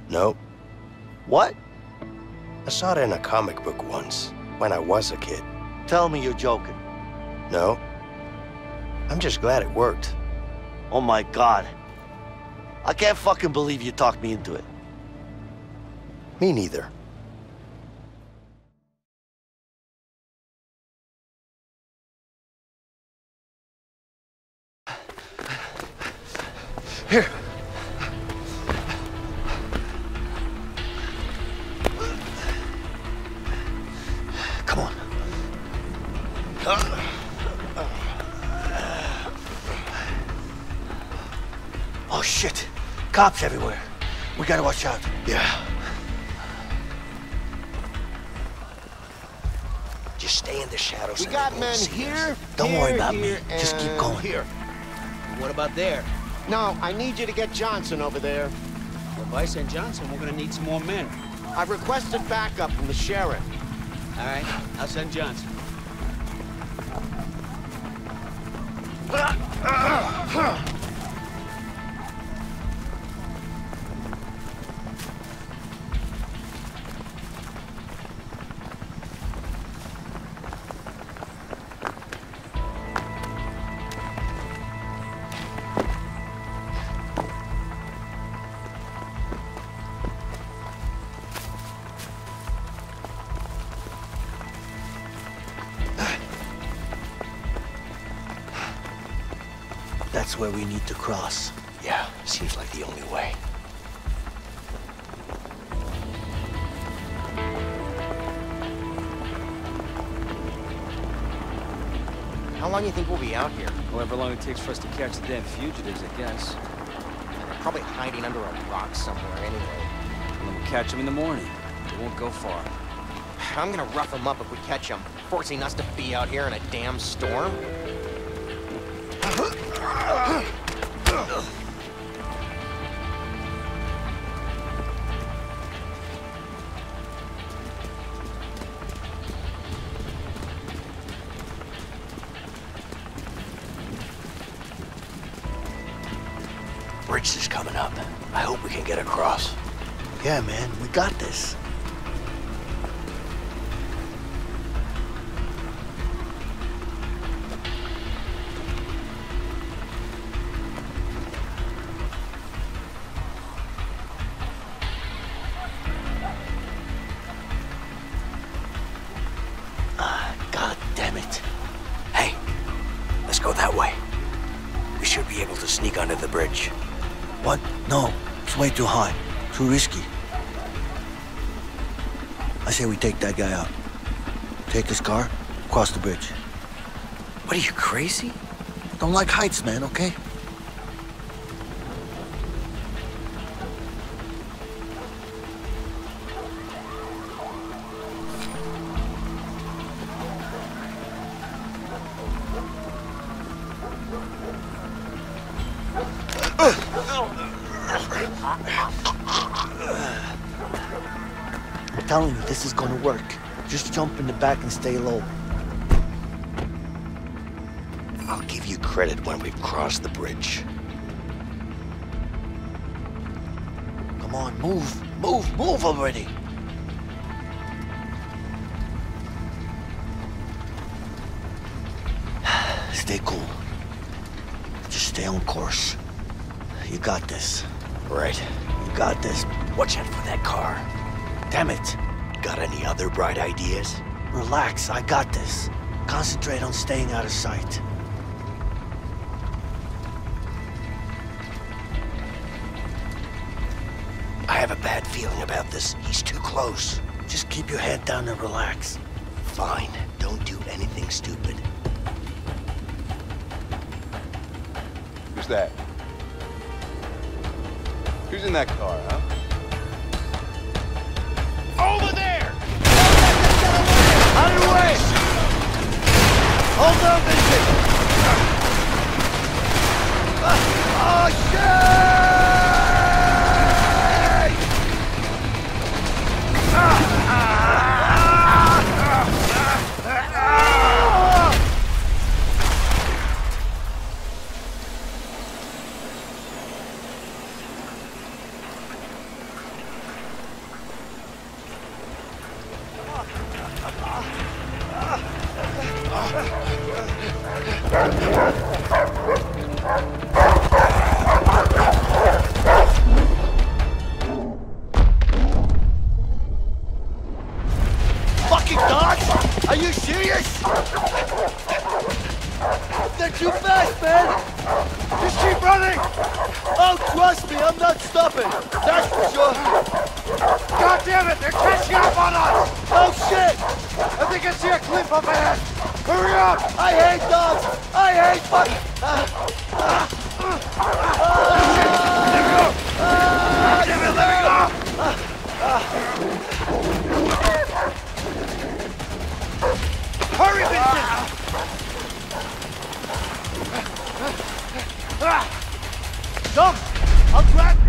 Nope. What? I saw it in a comic book once, when I was a kid. Tell me you're joking. No. I'm just glad it worked. Oh my God. I can't fucking believe you talked me into it. Me neither. Here. Come on. Oh, shit. Cops everywhere. We gotta watch out. Yeah. Just stay in the shadows. We got men here. Don't worry about me. Just keep going. Here. What about there? No, I need you to get Johnson over there. Well, Vice and Johnson, we're gonna need some more men. I've requested backup from the sheriff. All right, I'll send Johnson. That's where we need to cross. Yeah, seems like the only way. How long do you think we'll be out here? However long it takes for us to catch the damn fugitives, I guess. They're probably hiding under a rock somewhere anyway. And we'll catch them in the morning. They won't go far. I'm gonna rough them up if we catch them, forcing us to be out here in a damn storm. match is coming up. I hope we can get across. Yeah, man, we got this. Too high, too risky. I say we take that guy out. Take his car, cross the bridge. What, are you crazy? Don't like heights, man, okay? I'm telling you, this is gonna work. Just jump in the back and stay low. I'll give you credit when we've crossed the bridge. Come on, move, move, move already. Stay cool. Just stay on course. You got this. Right. You got this. Watch out for that car. Damn it. Got any other bright ideas? Relax, I got this. Concentrate on staying out of sight. I have a bad feeling about this. He's too close. Just keep your head down and relax. Fine. Don't do anything stupid. Who's that? Who's in that car, huh? Over there! Out of the way! Hold on, Vincent! Oh, shit! Fucking dogs? Are you serious? They're too fast, man! Just keep running! Oh, trust me, I'm not stopping. That's for sure. God damn it, they're catching up on us! Oh shit! I think I see a cliff up ahead! Hurry up! I hate dogs! I hate fucking... Let me go! Damn it, let me go! Hurry, Vincent! Come! I'll grab you!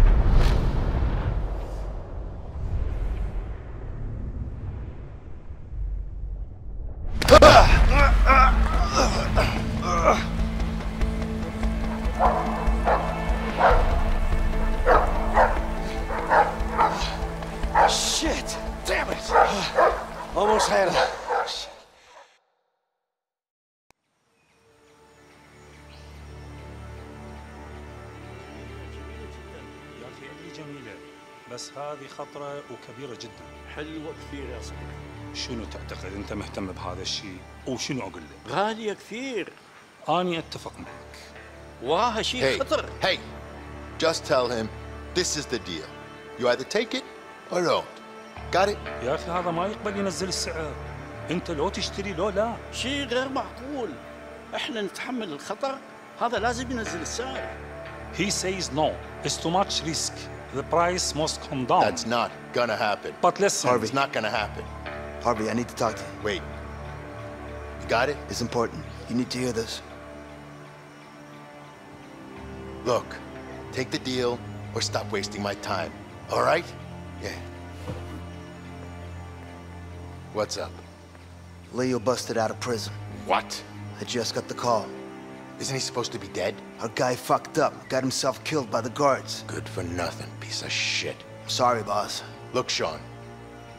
هذه خطرة وكبيرة جدا. حلوة كثير يا صديقي. شنو تعتقد انت مهتم بهذا الشيء وشنو اقول لك؟ غالية كثير. اني اتفق معك. واه شيء خطر. Hey, just tell him this is the deal. You either take it or don't. Got it? يا اخي هذا ما يقبل ينزل السعر. انت لو تشتري لو لا. شيء غير معقول. احنا نتحمل الخطر، هذا لازم ينزل السعر. He says no. It's too much risk. The price must come down. That's not gonna happen. But listen. Harvey, it's not gonna happen. Harvey, I need to talk to you. Wait. You got it? It's important. You need to hear this. Look, take the deal or stop wasting my time. All right? Yeah. What's up? Leo busted out of prison. What? I just got the call. Isn't he supposed to be dead? Our guy fucked up, got himself killed by the guards. Good for nothing, piece of shit. Sorry, boss. Look, Sean,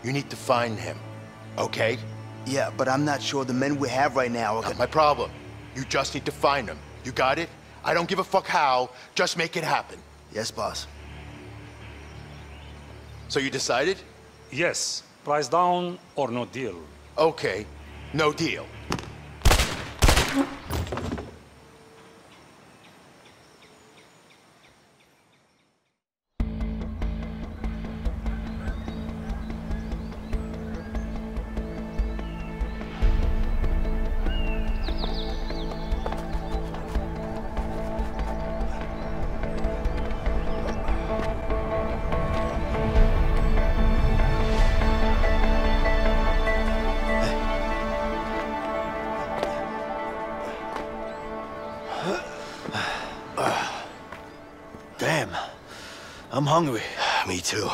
you need to find him, okay? Yeah, but I'm not sure the men we have right now are gonna... Not my problem. You just need to find him. You got it? I don't give a fuck how, just make it happen. Yes, boss. So you decided? Yes. Price down or no deal. Okay. No deal. Damn, I'm hungry. Me too.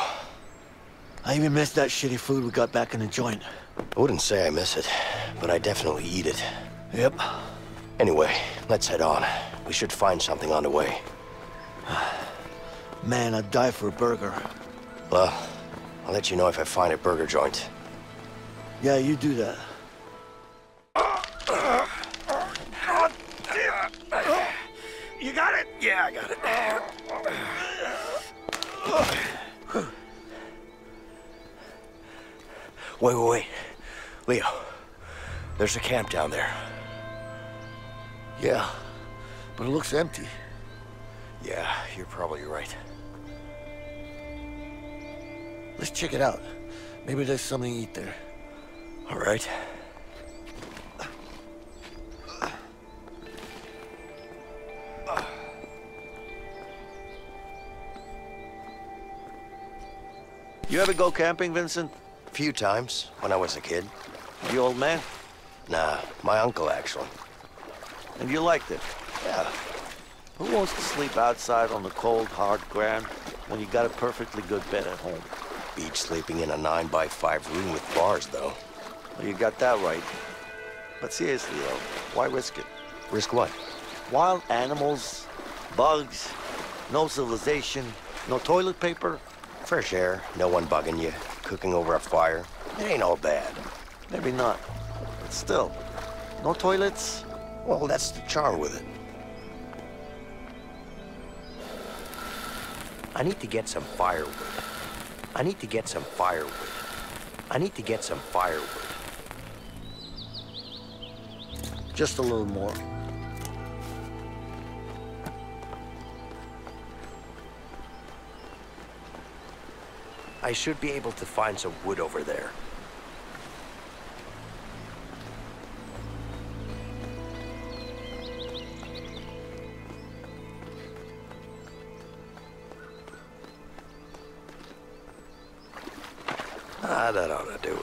I even miss that shitty food we got back in the joint. I wouldn't say I miss it, but I definitely eat it. Yep. Anyway, let's head on. We should find something on the way. Man, I'd die for a burger. Well, I'll let you know if I find a burger joint. Yeah, you do that. You got it? Yeah, I got it. Wait. Leo, there's a camp down there. Yeah, but it looks empty. Yeah, you're probably right. Let's check it out. Maybe there's something to eat there. All right. You ever go camping, Vincent? A few times, when I was a kid. You old man? Nah, my uncle, actually. And you liked it? Yeah. Who wants to sleep outside on the cold, hard ground when you got a perfectly good bed at home? Beats sleeping in a 9x5 room with bars, though. Well, you got that right. But seriously, though, why risk it? Risk what? Wild animals, bugs, no civilization, no toilet paper. Fresh air, no one bugging you, cooking over a fire. It ain't all bad. Maybe not, but still, no toilets? Well, that's the charm with it. I need to get some firewood. Just a little more. I should be able to find some wood over there. Ah, that ought to do it.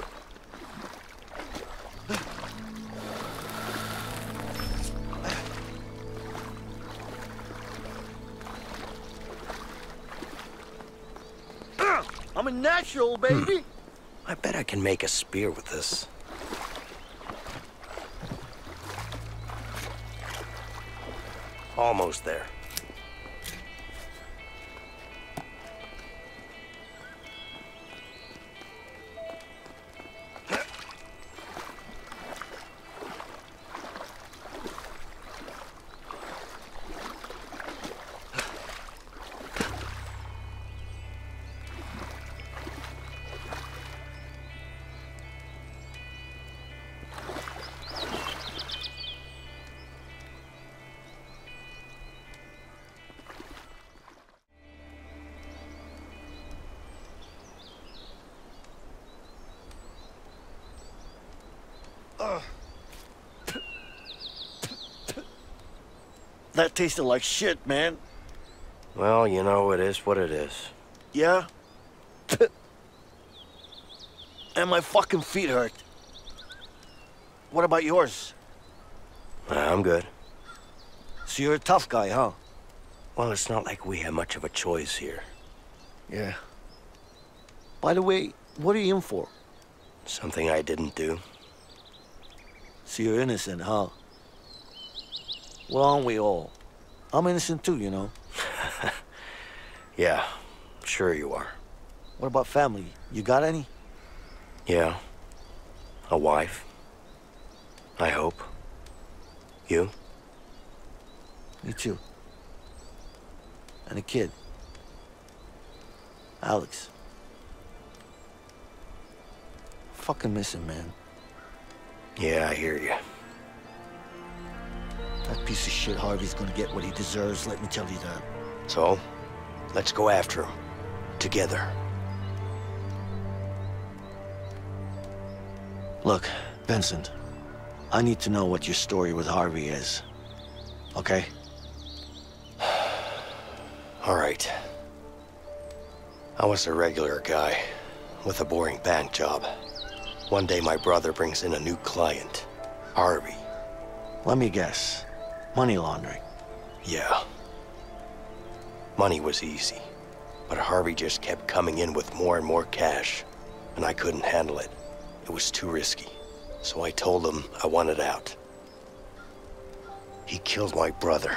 I'm a natural, baby! I bet I can make a spear with this. Almost there. That tasted like shit, man. Well, you know, it is what it is. Yeah? And my fucking feet hurt. What about yours? I'm good. So you're a tough guy, huh? Well, it's not like we have much of a choice here. Yeah. By the way, what are you in for? Something I didn't do. So you're innocent, huh? Well, aren't we all? I'm innocent too, you know. Yeah, sure you are. What about family? You got any? Yeah. A wife. I hope. You? Me too. And a kid. Alex. Fucking miss him, man. Yeah, I hear you. That piece of shit Harvey's gonna get what he deserves, let me tell you that. So, let's go after him. Together. Look, Vincent, I need to know what your story with Harvey is. Okay? All right. I was a regular guy with a boring bank job. One day my brother brings in a new client, Harvey. Let me guess. Money laundering. Yeah. Money was easy, but Harvey just kept coming in with more and more cash, and I couldn't handle it. It was too risky, so I told him I wanted out. He killed my brother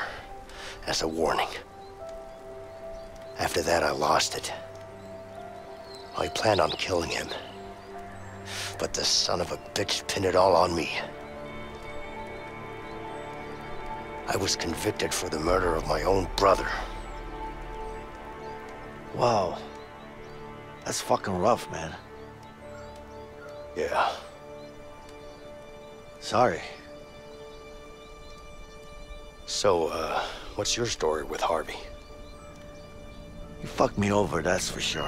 as a warning. After that, I lost it. I planned on killing him, but the son of a bitch pinned it all on me. I was convicted for the murder of my own brother. Wow. That's fucking rough, man. Yeah. Sorry. So, what's your story with Harvey? You fucked me over, that's for sure.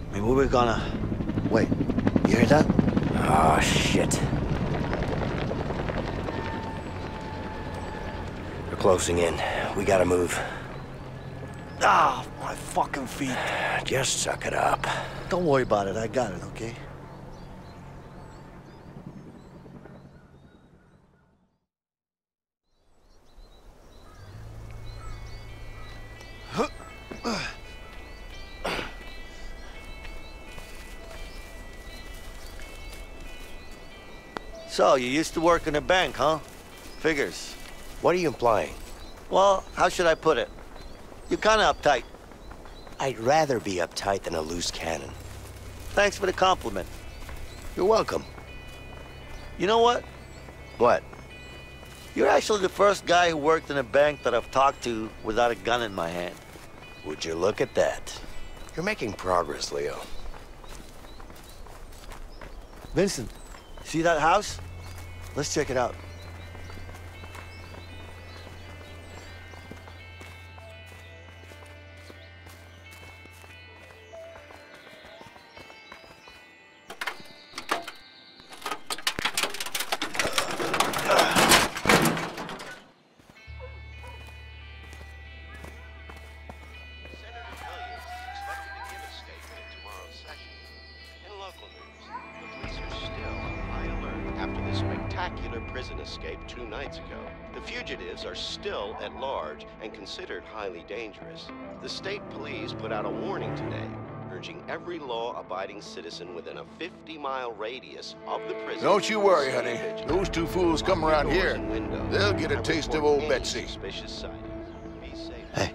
I mean, we were gonna... Wait, you hear that? Oh, shit. They're closing in. We gotta move. Ah, my fucking feet. Just suck it up. Don't worry about it. I got it, okay? So, you used to work in a bank, huh? Figures. What are you implying? Well, how should I put it? You're kind of uptight. I'd rather be uptight than a loose cannon. Thanks for the compliment. You're welcome. You know what? What? You're actually the first guy who worked in a bank that I've talked to without a gun in my hand. Would you look at that? You're making progress, Leo. Vincent, see that house? Let's check it out. Considered highly dangerous. The state police put out a warning today, urging every law-abiding citizen within a 50-mile radius of the prison. Don't you worry, honey. Those two fools come around here, they'll get a taste of old Betsy. Hey,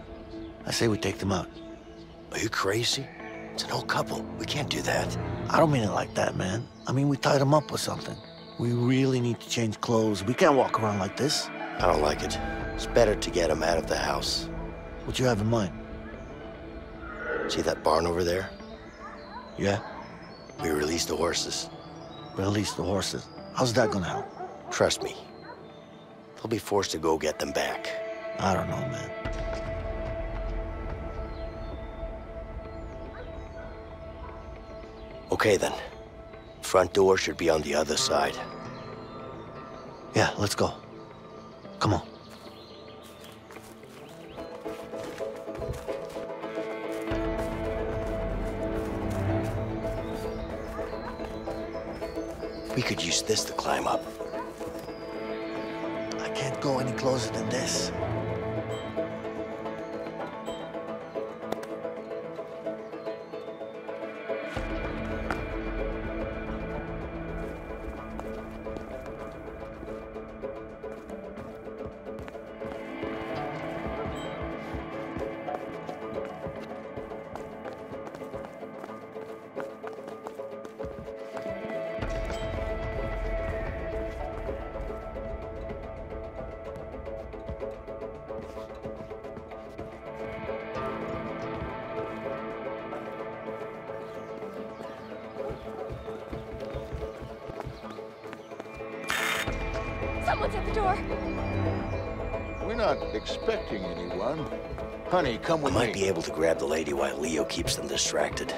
I say we take them out. Are you crazy? It's an old couple. We can't do that. I don't mean it like that, man. I mean, we tied them up with something. We really need to change clothes. We can't walk around like this. I don't like it. It's better to get him out of the house. What do you have in mind? See that barn over there? Yeah. We release the horses. Release the horses? How's that gonna help? Trust me. They'll be forced to go get them back. I don't know, man. Okay, then. Front door should be on the other side. Yeah, let's go. Come on. We could use this to climb up. I can't go any closer than this. Someone's at the door. We're not expecting anyone. Honey, come with me. I might be able to grab the lady while Leo keeps them distracted.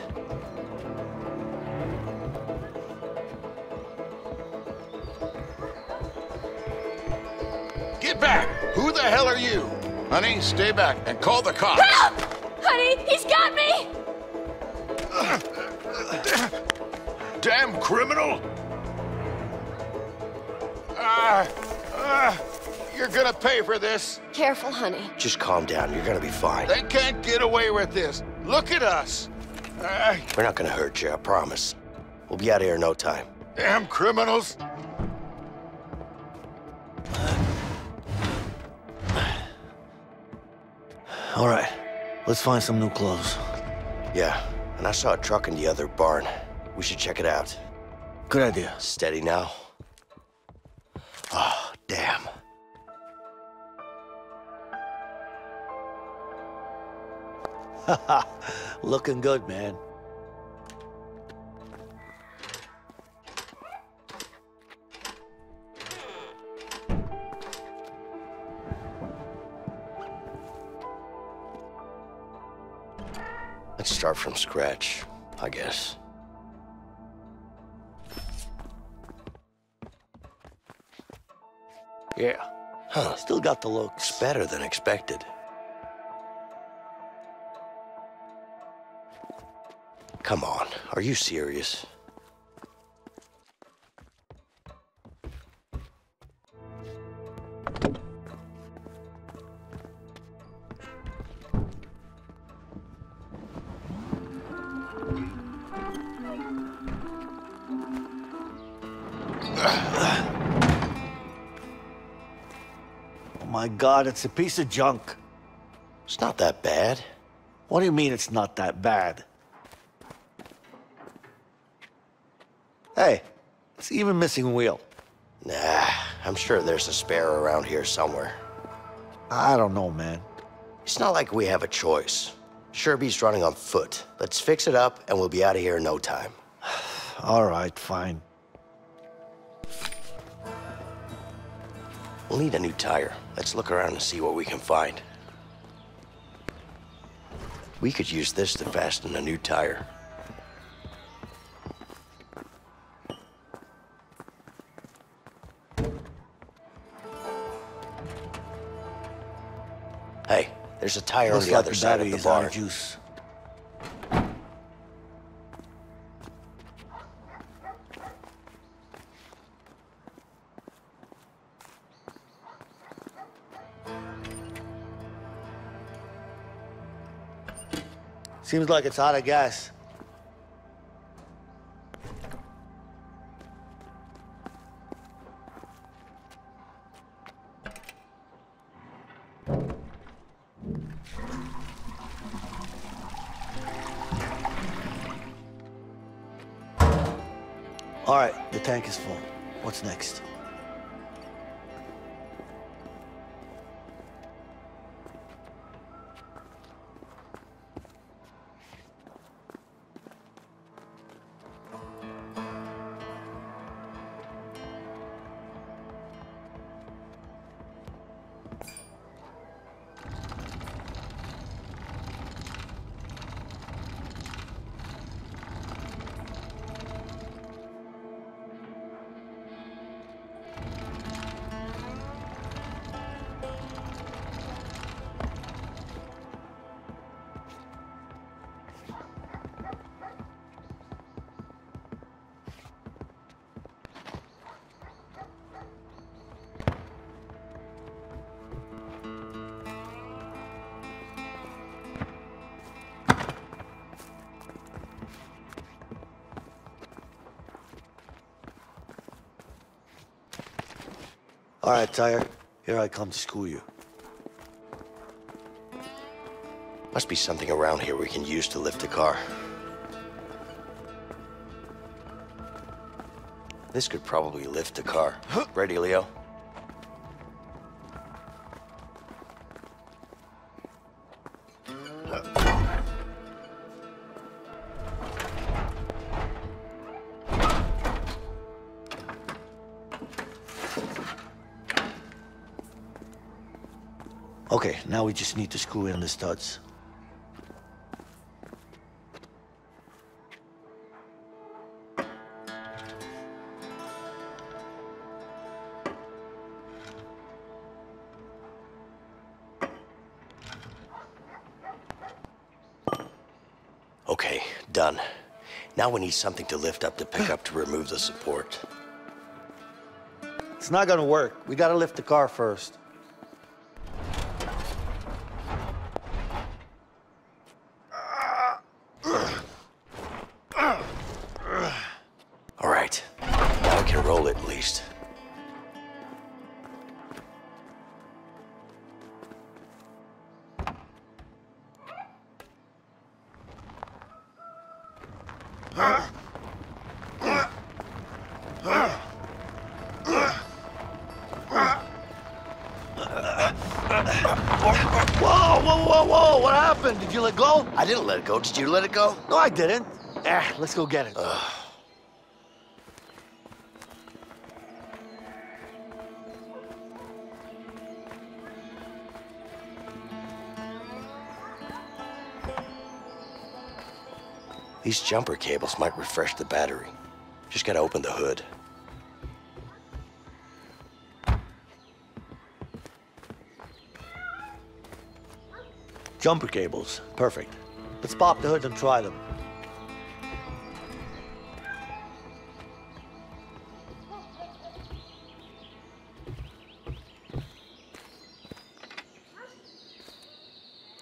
Get back! Who the hell are you? Honey, stay back and call the cops. Help! Honey, he's got me! Damn criminal! You're gonna pay for this. Careful, honey. Just calm down. You're gonna be fine. They can't get away with this. Look at us. We're not gonna hurt you, I promise. We'll be out of here in no time. Damn criminals. All right, let's find some new clothes. Yeah, and I saw a truck in the other barn. We should check it out. Good idea. Steady now. Oh, damn. Haha, looking good, man. Let's start from scratch, I guess. Yeah. Huh. Still got the looks. It's better than expected. Come on, are you serious? My God, it's a piece of junk. It's not that bad. What do you mean it's not that bad? Hey, it's even missing a wheel. Nah, I'm sure there's a spare around here somewhere. I don't know, man. It's not like we have a choice. Sherby's running on foot. Let's fix it up and we'll be out of here in no time. All right, fine. We'll need a new tire. Let's look around and see what we can find. We could use this to fasten a new tire. Hey, there's a tire on the other side of the barn. Seems like it's out of gas. All right, the tank is full. What's next? All right, tire. Here I come to school you. Must be something around here we can use to lift the car. This could probably lift the car. Ready, Leo? Okay, now we just need to screw in the studs. Okay, done. Now we need something to lift up the pickup to remove the support. It's not gonna work. We gotta lift the car first. All right, now we can roll it at least. Whoa, what happened? Did you let go? I didn't let it go. Did you let it go? No, I didn't. Let's go get it. These jumper cables might refresh the battery. Just gotta open the hood. Jumper cables, perfect. Let's pop the hood and try them.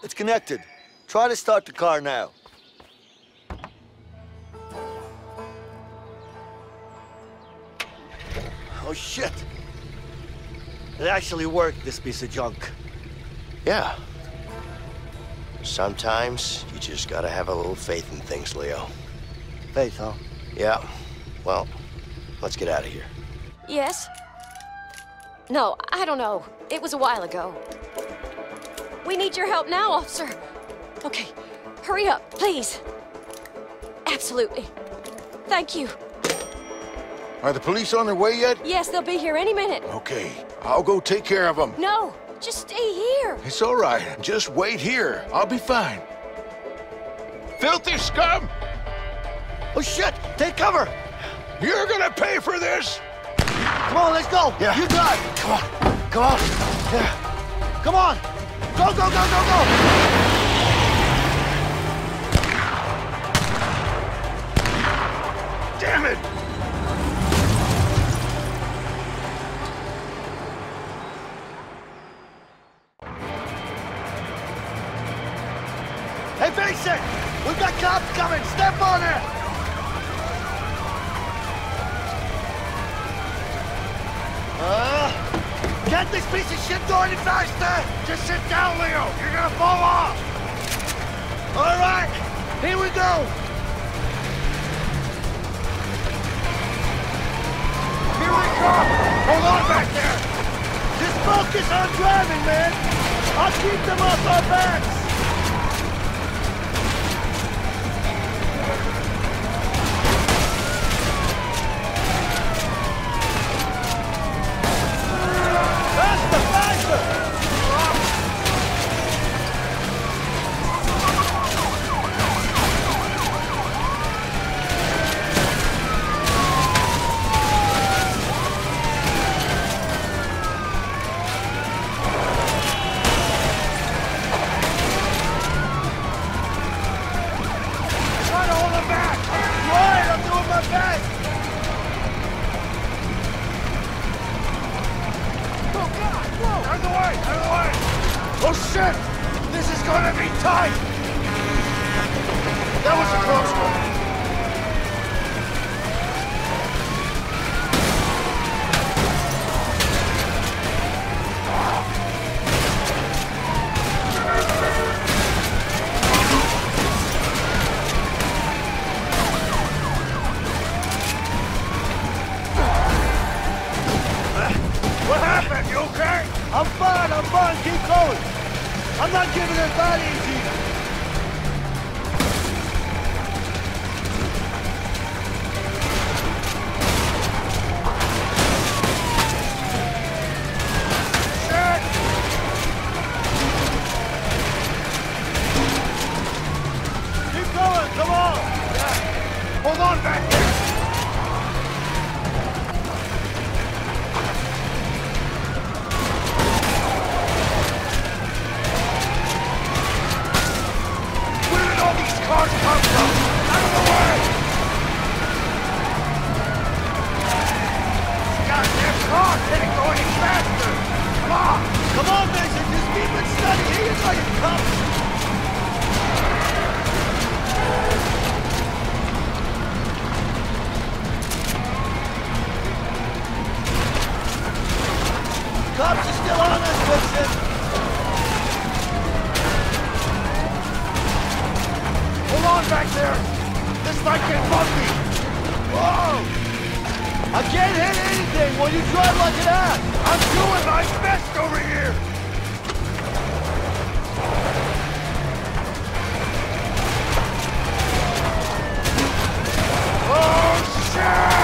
It's connected. Try to start the car now. Oh shit! It actually worked, this piece of junk. Yeah. Sometimes you just gotta have a little faith in things, Leo. Faith, huh? Yeah. Well, let's get out of here. Yes? No, I don't know. It was a while ago. We need your help now, officer. Okay, hurry up, please. Absolutely. Thank you. Are the police on their way yet? Yes, they'll be here any minute. Okay, I'll go take care of them. No. Just stay here. It's all right. Just wait here. I'll be fine. Filthy scum! Oh, shit! Take cover! You're gonna pay for this! Come on, let's go! Yeah. You drive! Come on! Come on! Yeah. Come on! Go, go, go, go, go! Damn it! Hey, Vincent! We've got cops coming! Step on it! Get this piece of shit going faster! Just sit down, Leo! You're gonna fall off! All right! Here we go! Here we go! Hold on back there! Just focus on driving, man! I'll keep them off our backs! Oh shit! This is gonna be tight! That was a close one. What happened? You okay? I'm fine, keep going. I'm not giving it that easy. Shit! They're going faster! Come on! Come on, Vincent! Just keep it steady! He is like a cup! Cops are still on us, Vincent! Hold on back there! This might get bumpy! Whoa! I can't hit anything while you drive like an ass! I'm doing my best over here! Oh, shit!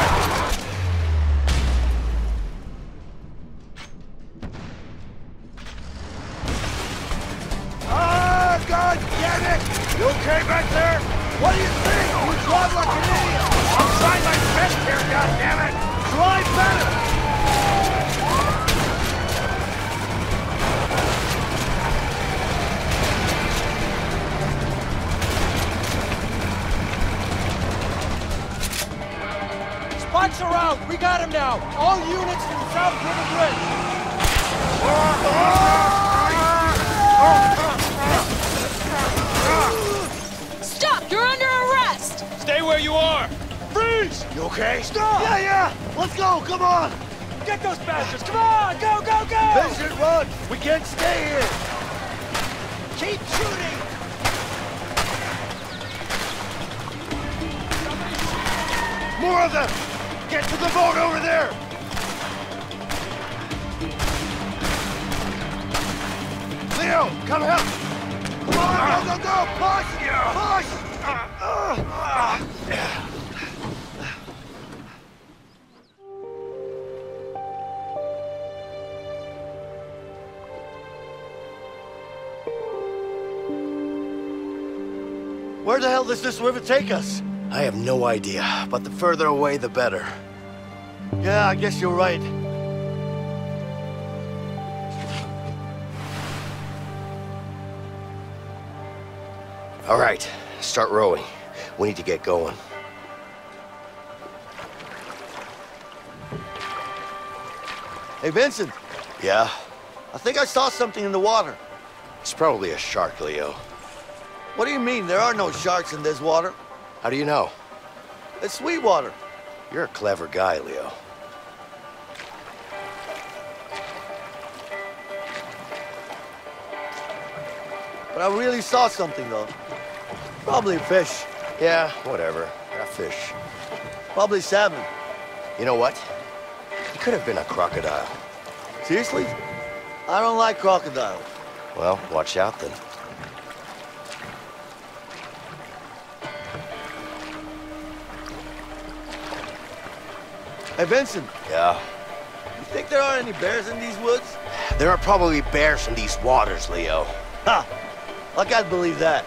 Ah, God damn it! You okay back there? What do you think? You drive like an idiot! I'm trying my best here, goddammit! Try better! Spikes are out! We got him now! All units to the South River Bridge! Stop! You're under arrest! Stay where you are! Freeze! You okay? Stop! Yeah! Let's go! Come on! Get those bastards! Come on! Go, go, go! Vincent, run! We can't stay here! Keep shooting! More of them! Get to the boat over there! Leo, come help! Come on, go, go, go! Push! Push! Where the hell does this river take us? I have no idea, but the further away, the better. Yeah, I guess you're right. All right, start rowing. We need to get going. Hey, Vincent. Yeah? I think I saw something in the water. It's probably a shark, Leo. What do you mean? There are no sharks in this water. How do you know? It's sweet water. You're a clever guy, Leo. But I really saw something, though. Probably a fish. Yeah, whatever. A fish. Probably salmon. You know what? It could have been a crocodile. Seriously? I don't like crocodiles. Well, watch out, then. Hey, Vincent. Yeah? You think there are any bears in these woods? There are probably bears in these waters, Leo. Ha! Like I'd believe that.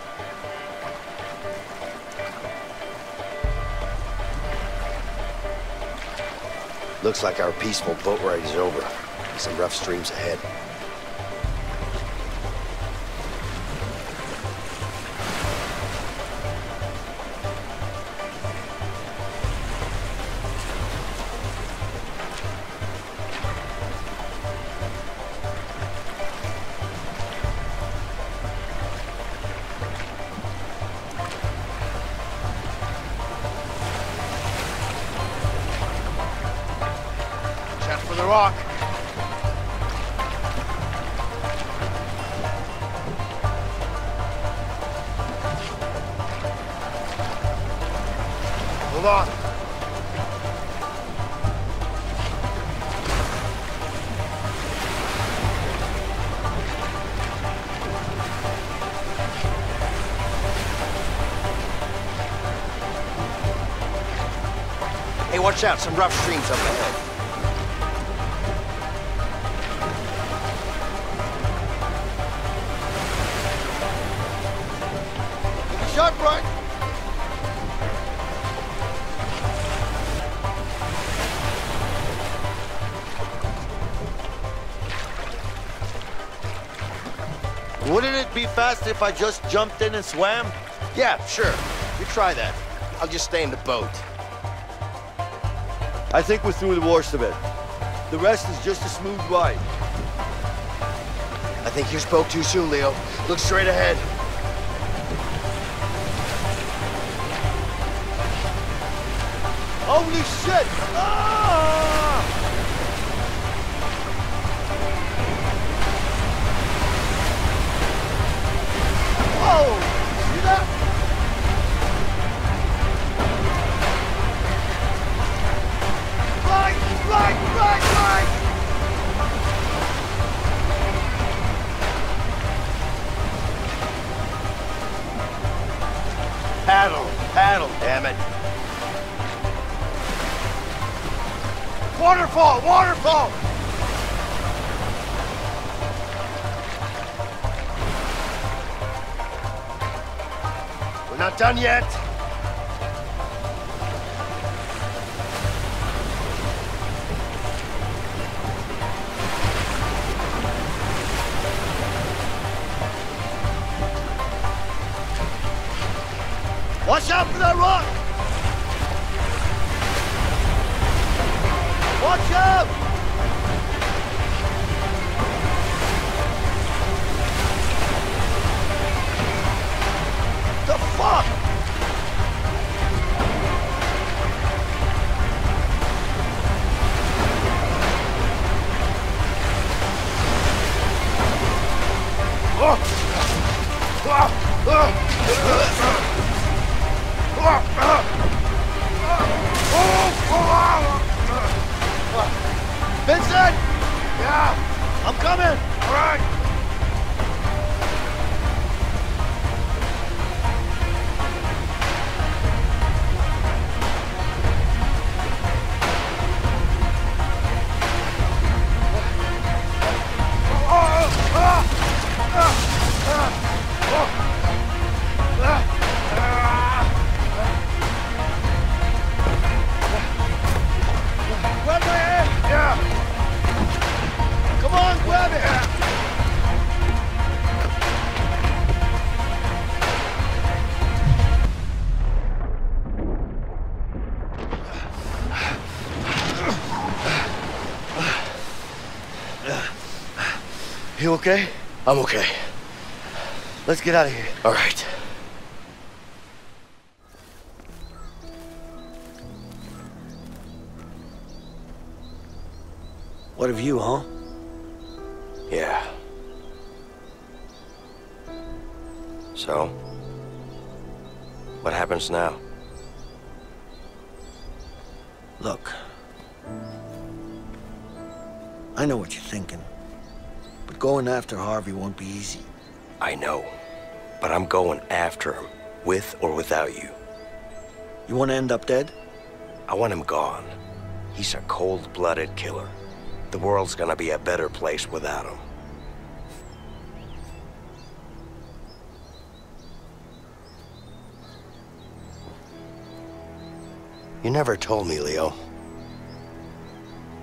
Looks like our peaceful boat ride is over. Some rough streams ahead. Rock. Hold on. Hey, watch out, some rough streams up ahead. Wouldn't it be faster if I just jumped in and swam? Yeah, sure. You try that. I'll just stay in the boat. I think we're through the worst of it. The rest is just a smooth ride. I think you spoke too soon, Leo. Look straight ahead. Holy shit! Ah! Whoa! See that? Right! Right! Right! Right! Paddle! Paddle! Damn it! Waterfall! Waterfall! We're not done yet. Watch out for that rock! Watch out! The fuck? Vincent! Yeah! I'm coming! All right! You okay? I'm okay. Let's get out of here. All right. What of you, huh? Yeah. So? What happens now? Look. I know what you're thinking. But going after Harvey won't be easy. I know, but I'm going after him, with or without you. You want to end up dead? I want him gone. He's a cold-blooded killer. The world's gonna be a better place without him. You never told me, Leo.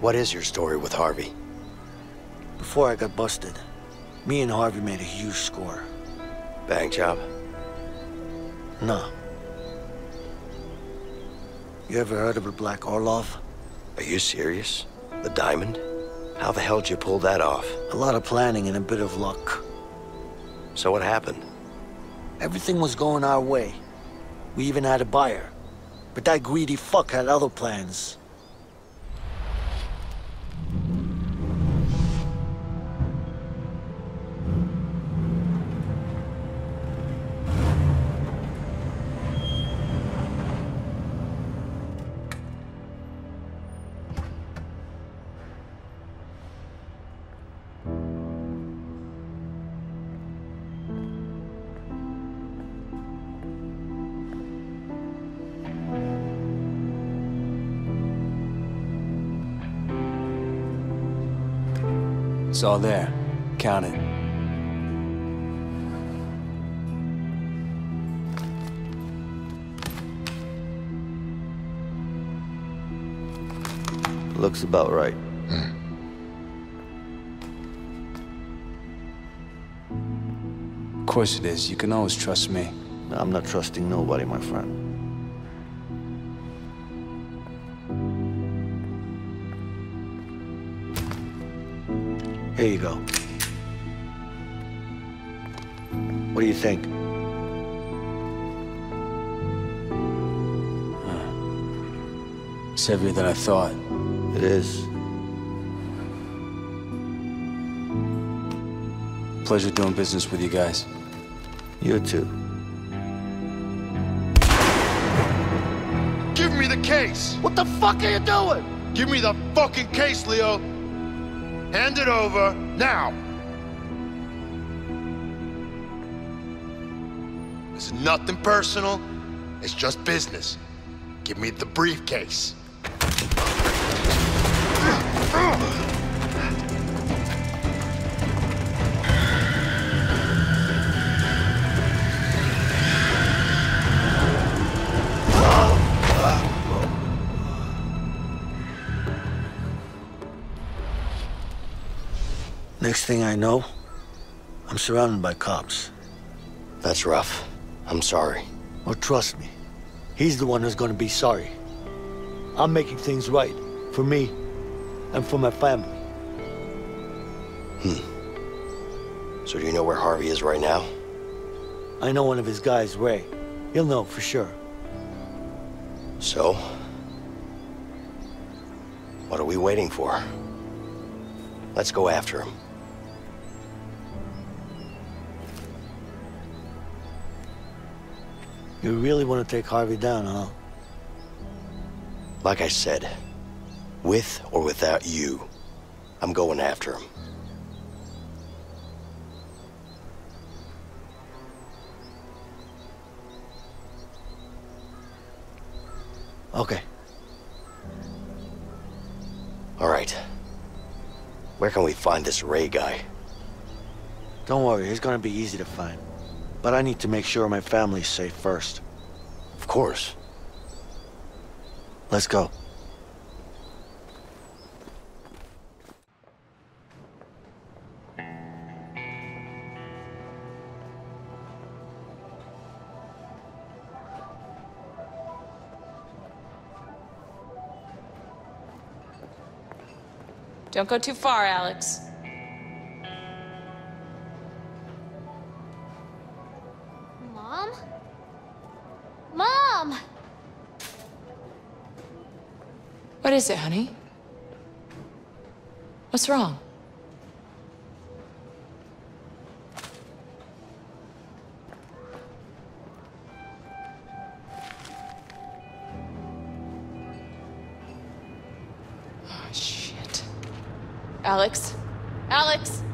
What is your story with Harvey? Before I got busted, me and Harvey made a huge score. Bank job? No. You ever heard of a Black Orlov? Are you serious? The diamond? How the hell did you pull that off? A lot of planning and a bit of luck. So what happened? Everything was going our way. We even had a buyer. But that greedy fuck had other plans. It's all there. Count it. Looks about right. Of course it is. You can always trust me. I'm not trusting nobody, my friend. Here you go. What do you think? It's heavier than I thought. It is. Pleasure doing business with you guys. You too. Give me the case! What the fuck are you doing? Give me the fucking case, Leo! Hand it over, now! It's nothing personal, it's just business. Give me the briefcase. Next thing I know, I'm surrounded by cops. That's rough. I'm sorry. Oh, trust me. He's the one who's gonna be sorry. I'm making things right for me and for my family. So do you know where Harvey is right now? I know one of his guys, Ray. He'll know for sure. So? What are we waiting for? Let's go after him. You really want to take Harvey down, huh? Like I said, with or without you, I'm going after him. Okay. All right. Where can we find this Ray guy? Don't worry, he's gonna be easy to find. But I need to make sure my family's safe first. Of course. Let's go. Don't go too far, Alex. What is it, honey? What's wrong? Oh, shit. Alex? Alex!